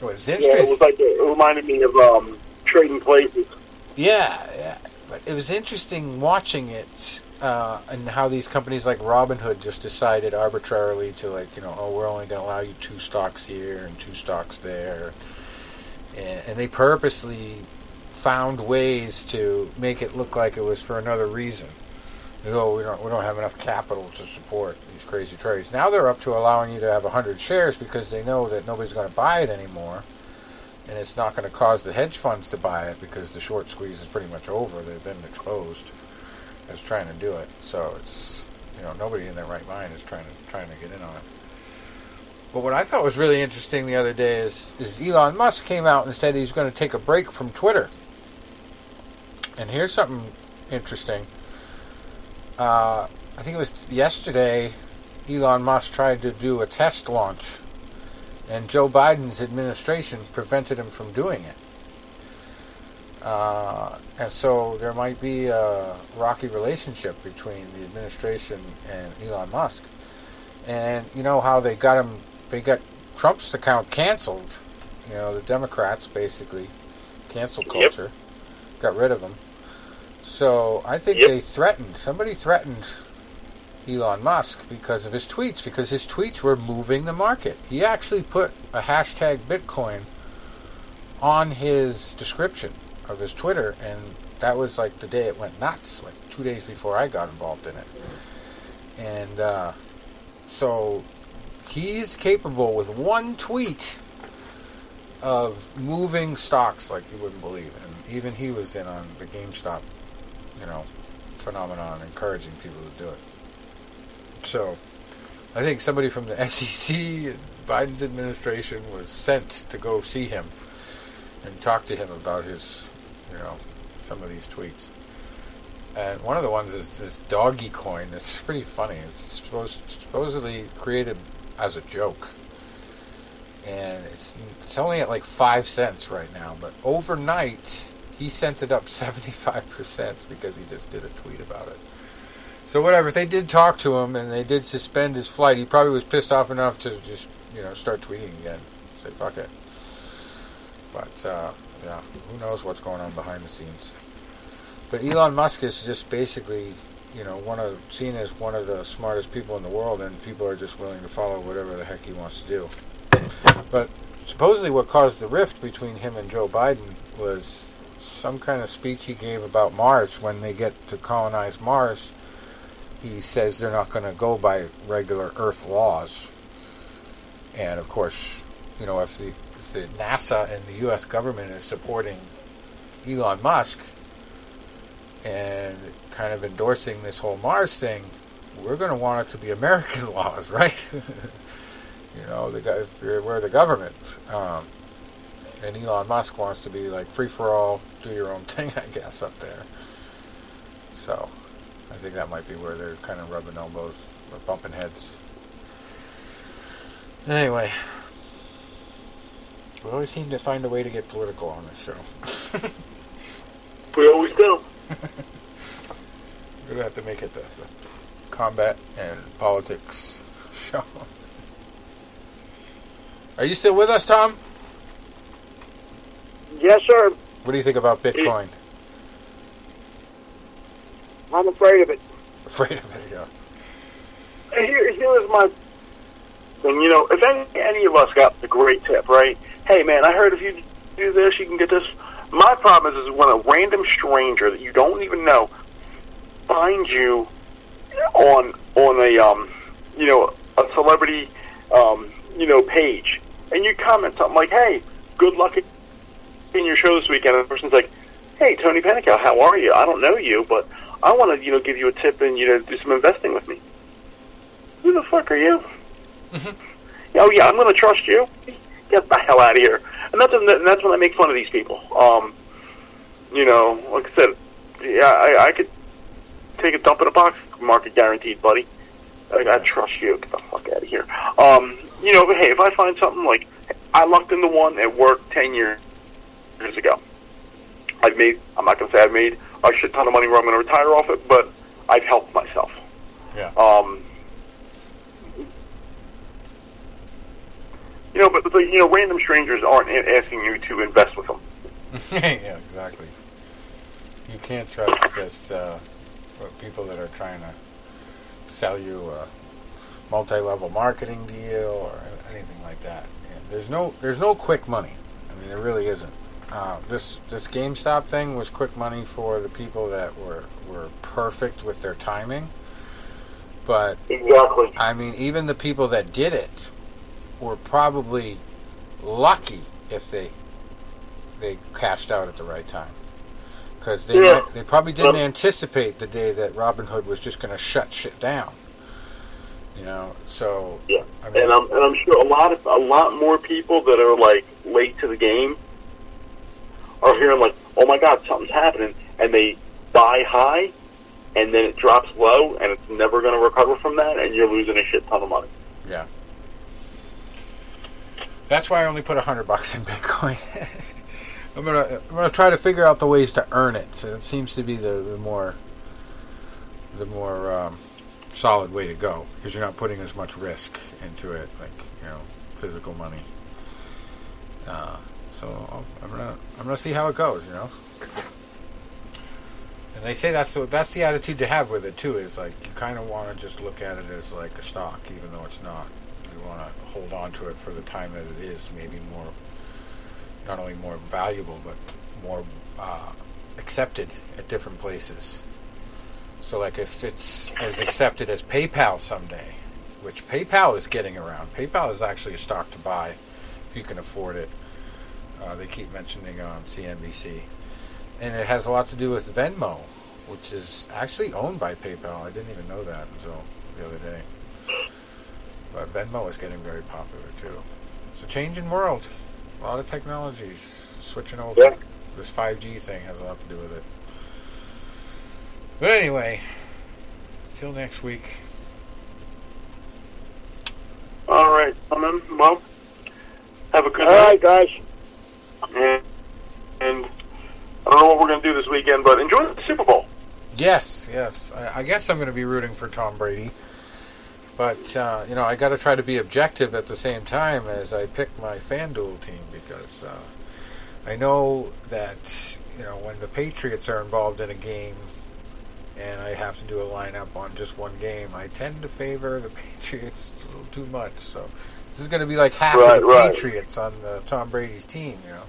it was interesting. Yeah, it was like a, it reminded me of um, Trading Places. Yeah, yeah, but it was interesting watching it uh, and how these companies like Robinhood just decided arbitrarily to, like, you know, oh, we're only going to allow you two stocks here and two stocks there, and, and they purposely found ways to make it look like it was for another reason. Oh, we don't we don't have enough capital to support these crazy trades. Now they're up to allowing you to have one hundred shares because they know that nobody's going to buy it anymore, and it's not going to cause the hedge funds to buy it because the short squeeze is pretty much over. They've been exposed as trying to do it. So it's, you know, nobody in their right mind is trying to trying to get in on it. But what I thought was really interesting the other day is is Elon Musk came out and said he's going to take a break from Twitter. And here's something interesting. Uh, I think it was yesterday, Elon Musk tried to do a test launch, and Joe Biden's administration prevented him from doing it. Uh, and so there might be a rocky relationship between the administration and Elon Musk. And you know how they got him, they got Trump's account canceled. You know, the Democrats basically canceled culture, yep. Got rid of him. So I think yep. they threatened, somebody threatened Elon Musk because of his tweets, because his tweets were moving the market. He actually put a hashtag Bitcoin on his description of his Twitter, and that was like the day it went nuts, like two days before I got involved in it. And uh, so he's capable with one tweet of moving stocks like you wouldn't believe. And even he was in on the GameStop, you know, phenomenon, encouraging people to do it. So, I think somebody from the S E C, Biden's administration, was sent to go see him and talk to him about his, you know, some of these tweets. And one of the ones is this doggy coin. It's pretty funny. It's supposed, supposedly created as a joke. And it's it's only at like five cents right now. But overnight, he sent it up seventy-five percent because he just did a tweet about it. So whatever, they did talk to him and they did suspend his flight. He probably was pissed off enough to just, you know, start tweeting again. Say, fuck it. But, uh, yeah, who knows what's going on behind the scenes. But Elon Musk is just basically, you know, one of seen as one of the smartest people in the world, and people are just willing to follow whatever the heck he wants to do. But supposedly what caused the rift between him and Joe Biden was some kind of speech he gave about Mars. When they get to colonize Mars, he says they're not going to go by regular Earth laws. And, of course, you know, if the, if the NASA and the U S government is supporting Elon Musk and kind of endorsing this whole Mars thing, we're going to want it to be American laws, right? You know, the, we're the government. Um, and Elon Musk wants to be like free for all, do your own thing, I guess, up there. So, I think that might be where they're kind of rubbing elbows or bumping heads. Anyway, we always seem to find a way to get political on this show. We always do. We're going to have to make it the, the combat and politics show. Are you still with us, Tom? Yes, sir. What do you think about Bitcoin? I'm afraid of it. Afraid of it, yeah. And here, here's my thing. You know, if any, any of us got the great tip, right? Hey, man, I heard if you do this, you can get this. My problem is, is when a random stranger that you don't even know finds you on on a um you know a celebrity um you know page, and you comment something like, "Hey, good luck in your show this weekend," and the person's like, "Hey, Tony Penecale, how are you? I don't know you, but I want to you know give you a tip and you know do some investing with me." Who the fuck are you? Mm-hmm. Oh yeah, I'm going to trust you. Get the hell out of here. And that's, and that's when I make fun of these people. Um, you know, like I said, yeah, I, I could take a dump in a box market, guaranteed, buddy. Like, I trust you. Get the fuck out of here. Um, you know, but hey, if I find something, like, I lucked into one at work ten years ago. I've made, I'm not going to say I've made a shit ton of money where I'm going to retire off it, but I've helped myself. Yeah. Um, You know, but, you know, random strangers aren't asking you to invest with them. Yeah, exactly. You can't trust just uh, people that are trying to sell you a multi-level marketing deal or anything like that. Yeah, there's no, there's no quick money. I mean, there really isn't. Uh, this this GameStop thing was quick money for the people that were, were perfect with their timing. But exactly. I mean, even the people that did it were probably lucky if they they cashed out at the right time, because they yeah. might, they probably didn't yep. anticipate the day that Robinhood was just going to shut shit down. You know, so yeah, I mean, and I'm and I'm sure a lot of a lot more people that are like late to the game are hearing like, oh my god, something's happening, and they buy high, and then it drops low, and it's never going to recover from that, and you're losing a shit ton of money. Yeah. That's why I only put a hundred bucks in Bitcoin. I'm gonna I'm gonna try to figure out the ways to earn it. So it seems to be the, the more the more um, solid way to go, because you're not putting as much risk into it, like, you know, physical money. Uh, so I'll, I'm gonna I'm gonna see how it goes, you know. And they say that's the that's the attitude to have with it too. Is like you kind of want to just look at it as like a stock, even though it's not. You want to hold on to it for the time that it is, maybe more, not only more valuable, but more uh, accepted at different places. So, like, if it's as accepted as PayPal someday, which PayPal is getting around. PayPal is actually a stock to buy if you can afford it. Uh, they keep mentioning it on C N B C. And it has a lot to do with Venmo, which is actually owned by PayPal. I didn't even know that until the other day. But Venmo is getting very popular, too. It's a changing world. A lot of technologies switching over. Yeah. This five G thing has a lot to do with it. But anyway, till next week. All right, well, have a good night. All right, guys. And, and I don't know what we're going to do this weekend, but enjoy the Super Bowl. Yes, yes. I, I guess I'm going to be rooting for Tom Brady. But, uh, you know, I got to try to be objective at the same time as I pick my FanDuel team, because uh, I know that, you know, when the Patriots are involved in a game and I have to do a lineup on just one game, I tend to favor the Patriots a little too much. So this is going to be like half right, of the right. Patriots on the Tom Brady's team, you know.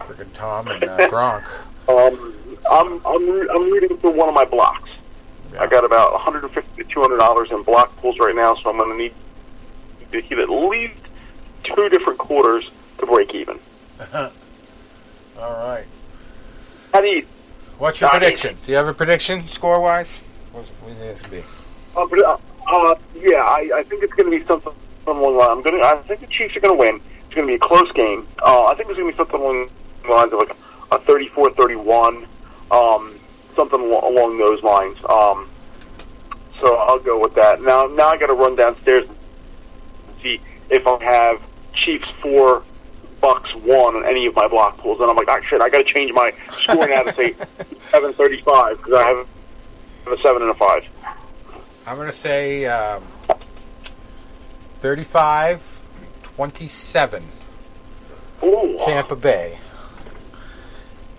Freaking Tom and uh, Gronk. um, I'm, I'm, I'm reading through one of my blocks. Yeah. I got about one hundred fifty to two hundred dollars in block pools right now, so I'm going to need to hit at least two different quarters to break even. All right. How do you, What's your prediction? Easy. Do you have a prediction score-wise? What do you think it's going to be? Uh, but, uh, uh, yeah, I, I think it's going to be something along the line. I'm gonna, I think the Chiefs are going to win. It's going to be a close game. Uh, I think it's going to be something along the lines of like a thirty-four thirty-one, um, something along those lines. Um, so I'll go with that. Now, now I got to run downstairs and see if I have Chiefs four. Bucks won on any of my block pools, and I'm like, oh, shit, I got to change my score now to say seven thirty-five because I have a seven and a five. I'm gonna say um, thirty-five twenty-seven. Ooh. Tampa Bay,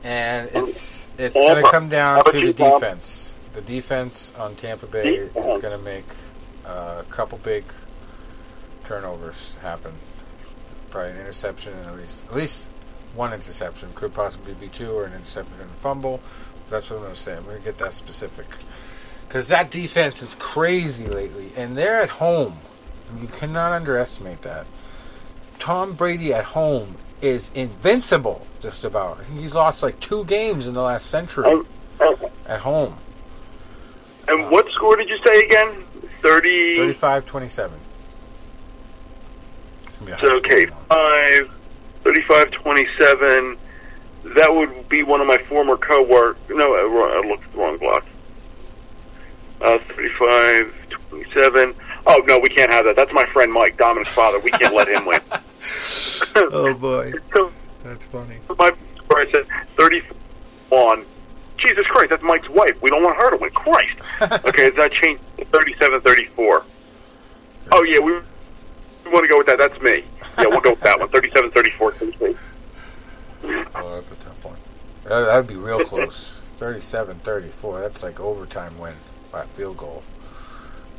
and it's it's Tampa. Gonna come down to the defense. The defense on Tampa Bay is gonna make a couple big turnovers happen. Probably an interception, and at least at least one interception. Could possibly be two, or an interception and a fumble. That's what I'm going to say. I'm going to get that specific, because that defense is crazy lately, and they're at home. You cannot underestimate that. Tom Brady at home is invincible, just about. I think he's lost like two games in the last century at home. And um, what score did you say again? thirty thirty-five twenty-seven. So, okay, five, thirty-five, twenty-seven. That would be one of my former coworkers. No, I looked at the wrong block. Uh, thirty-five, twenty-seven. Oh, no, we can't have that. That's my friend Mike, Dominic's father. We can't let him win. Oh, boy. So, that's funny. My I said thirty-one. Jesus Christ, that's Mike's wife. We don't want her to win. Christ. Okay, that changed to thirty-seven, thirty-four. Oh, yeah, we We want to go with that. That's me. Yeah, we'll go with that one. thirty-seven thirty-four. Oh, that's a tough one. That would be real close. thirty-seven thirty-four. That's like overtime win by field goal.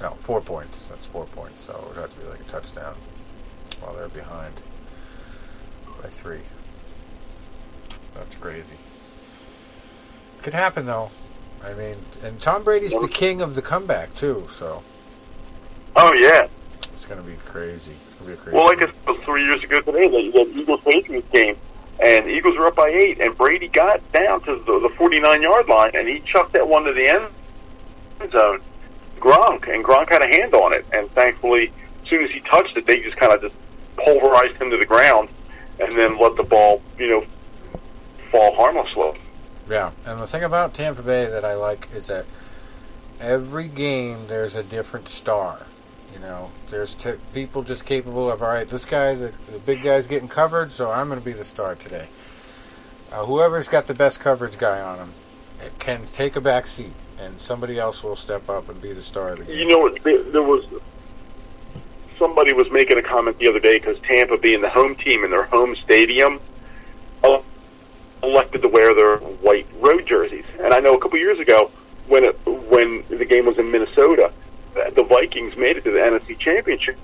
No, four points. That's four points. So it would have to be like a touchdown while they're behind by three. That's crazy. Could happen, though. I mean, and Tom Brady's the king of the comeback, too, so. Oh, yeah. It's going to be crazy. It's going to be crazy. Well, like I said, it was three years ago today, the, the Eagles-Patriots game, and Eagles were up by eight, and Brady got down to the, the forty-nine-yard line, and he chucked that one to the end zone. Gronk, and Gronk had a hand on it, and thankfully, as soon as he touched it, they just kind of just pulverized him to the ground and then let the ball, you know, fall harmlessly. Yeah, and the thing about Tampa Bay that I like is that every game there's a different star. You know, there's t- people just capable of, all right, this guy, the, the big guy's getting covered, so I'm going to be the star today. Uh, whoever's got the best coverage guy on him it can take a back seat, and somebody else will step up and be the star of the game. You know, there, there was somebody was making a comment the other day because Tampa being the home team in their home stadium elected to wear their white road jerseys. And I know a couple years ago when it, when the game was in Minnesota, the Vikings made it to the N F C Championship,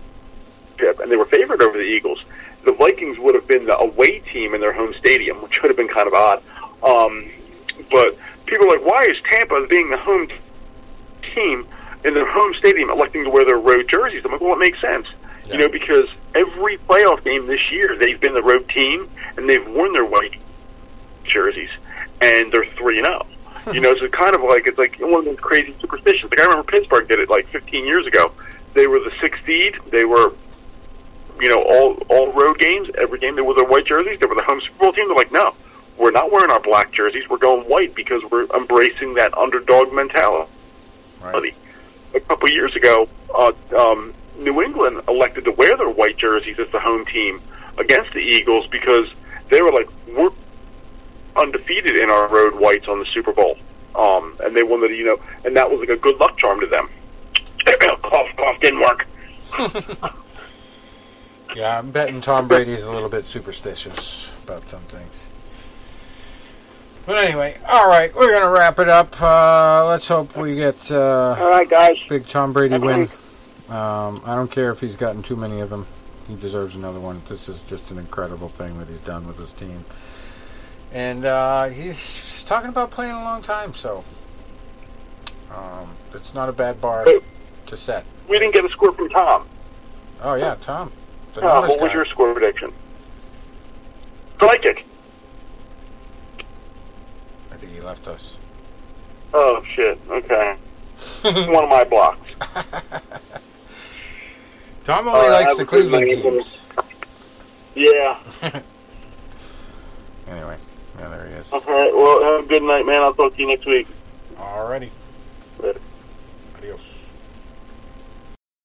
and they were favored over the Eagles. The Vikings would have been the away team in their home stadium, which would have been kind of odd. Um, but people are like, why is Tampa, being the home team in their home stadium, electing to wear their road jerseys? I'm like, well, it makes sense. Yeah. You know, because every playoff game this year, they've been the road team, and they've worn their white jerseys, and they're three and oh. You know, so kind of like, it's like one of those crazy superstitions. Like, I remember Pittsburgh did it like fifteen years ago. They were the sixth seed. They were, you know, all all road games. Every game they were the white jerseys. They were the home Super Bowl team. They're like, no, we're not wearing our black jerseys. We're going white because we're embracing that underdog mentality. Right. A couple years ago, uh, um, New England elected to wear their white jerseys as the home team against the Eagles because they were like, we're undefeated in our road whites on the Super Bowl. Um, and they wanted to, you know, and that was like a good luck charm to them. Cough, cough, didn't work. Yeah, I'm betting Tom Brady's a little bit superstitious about some things. But anyway, all right, we're going to wrap it up. Uh, let's hope we get uh, all right, guys. Big Tom Brady win. Um, I don't care if he's gotten too many of them. He deserves another one. This is just an incredible thing that he's done with his team. And uh, he's talking about playing a long time, so um, it's not a bad bar hey, to set. We didn't get a score from Tom. Oh, yeah, Tom. Tom, uh, what guy. was your score prediction? Psychic. I think he left us. Oh, shit. Okay. One of my blocks. Tom only uh, likes the Cleveland teams. Yeah. Anyway, yeah, there he is. All right, well, have a good night, man. I'll talk to you next week. All righty. Later. Adios.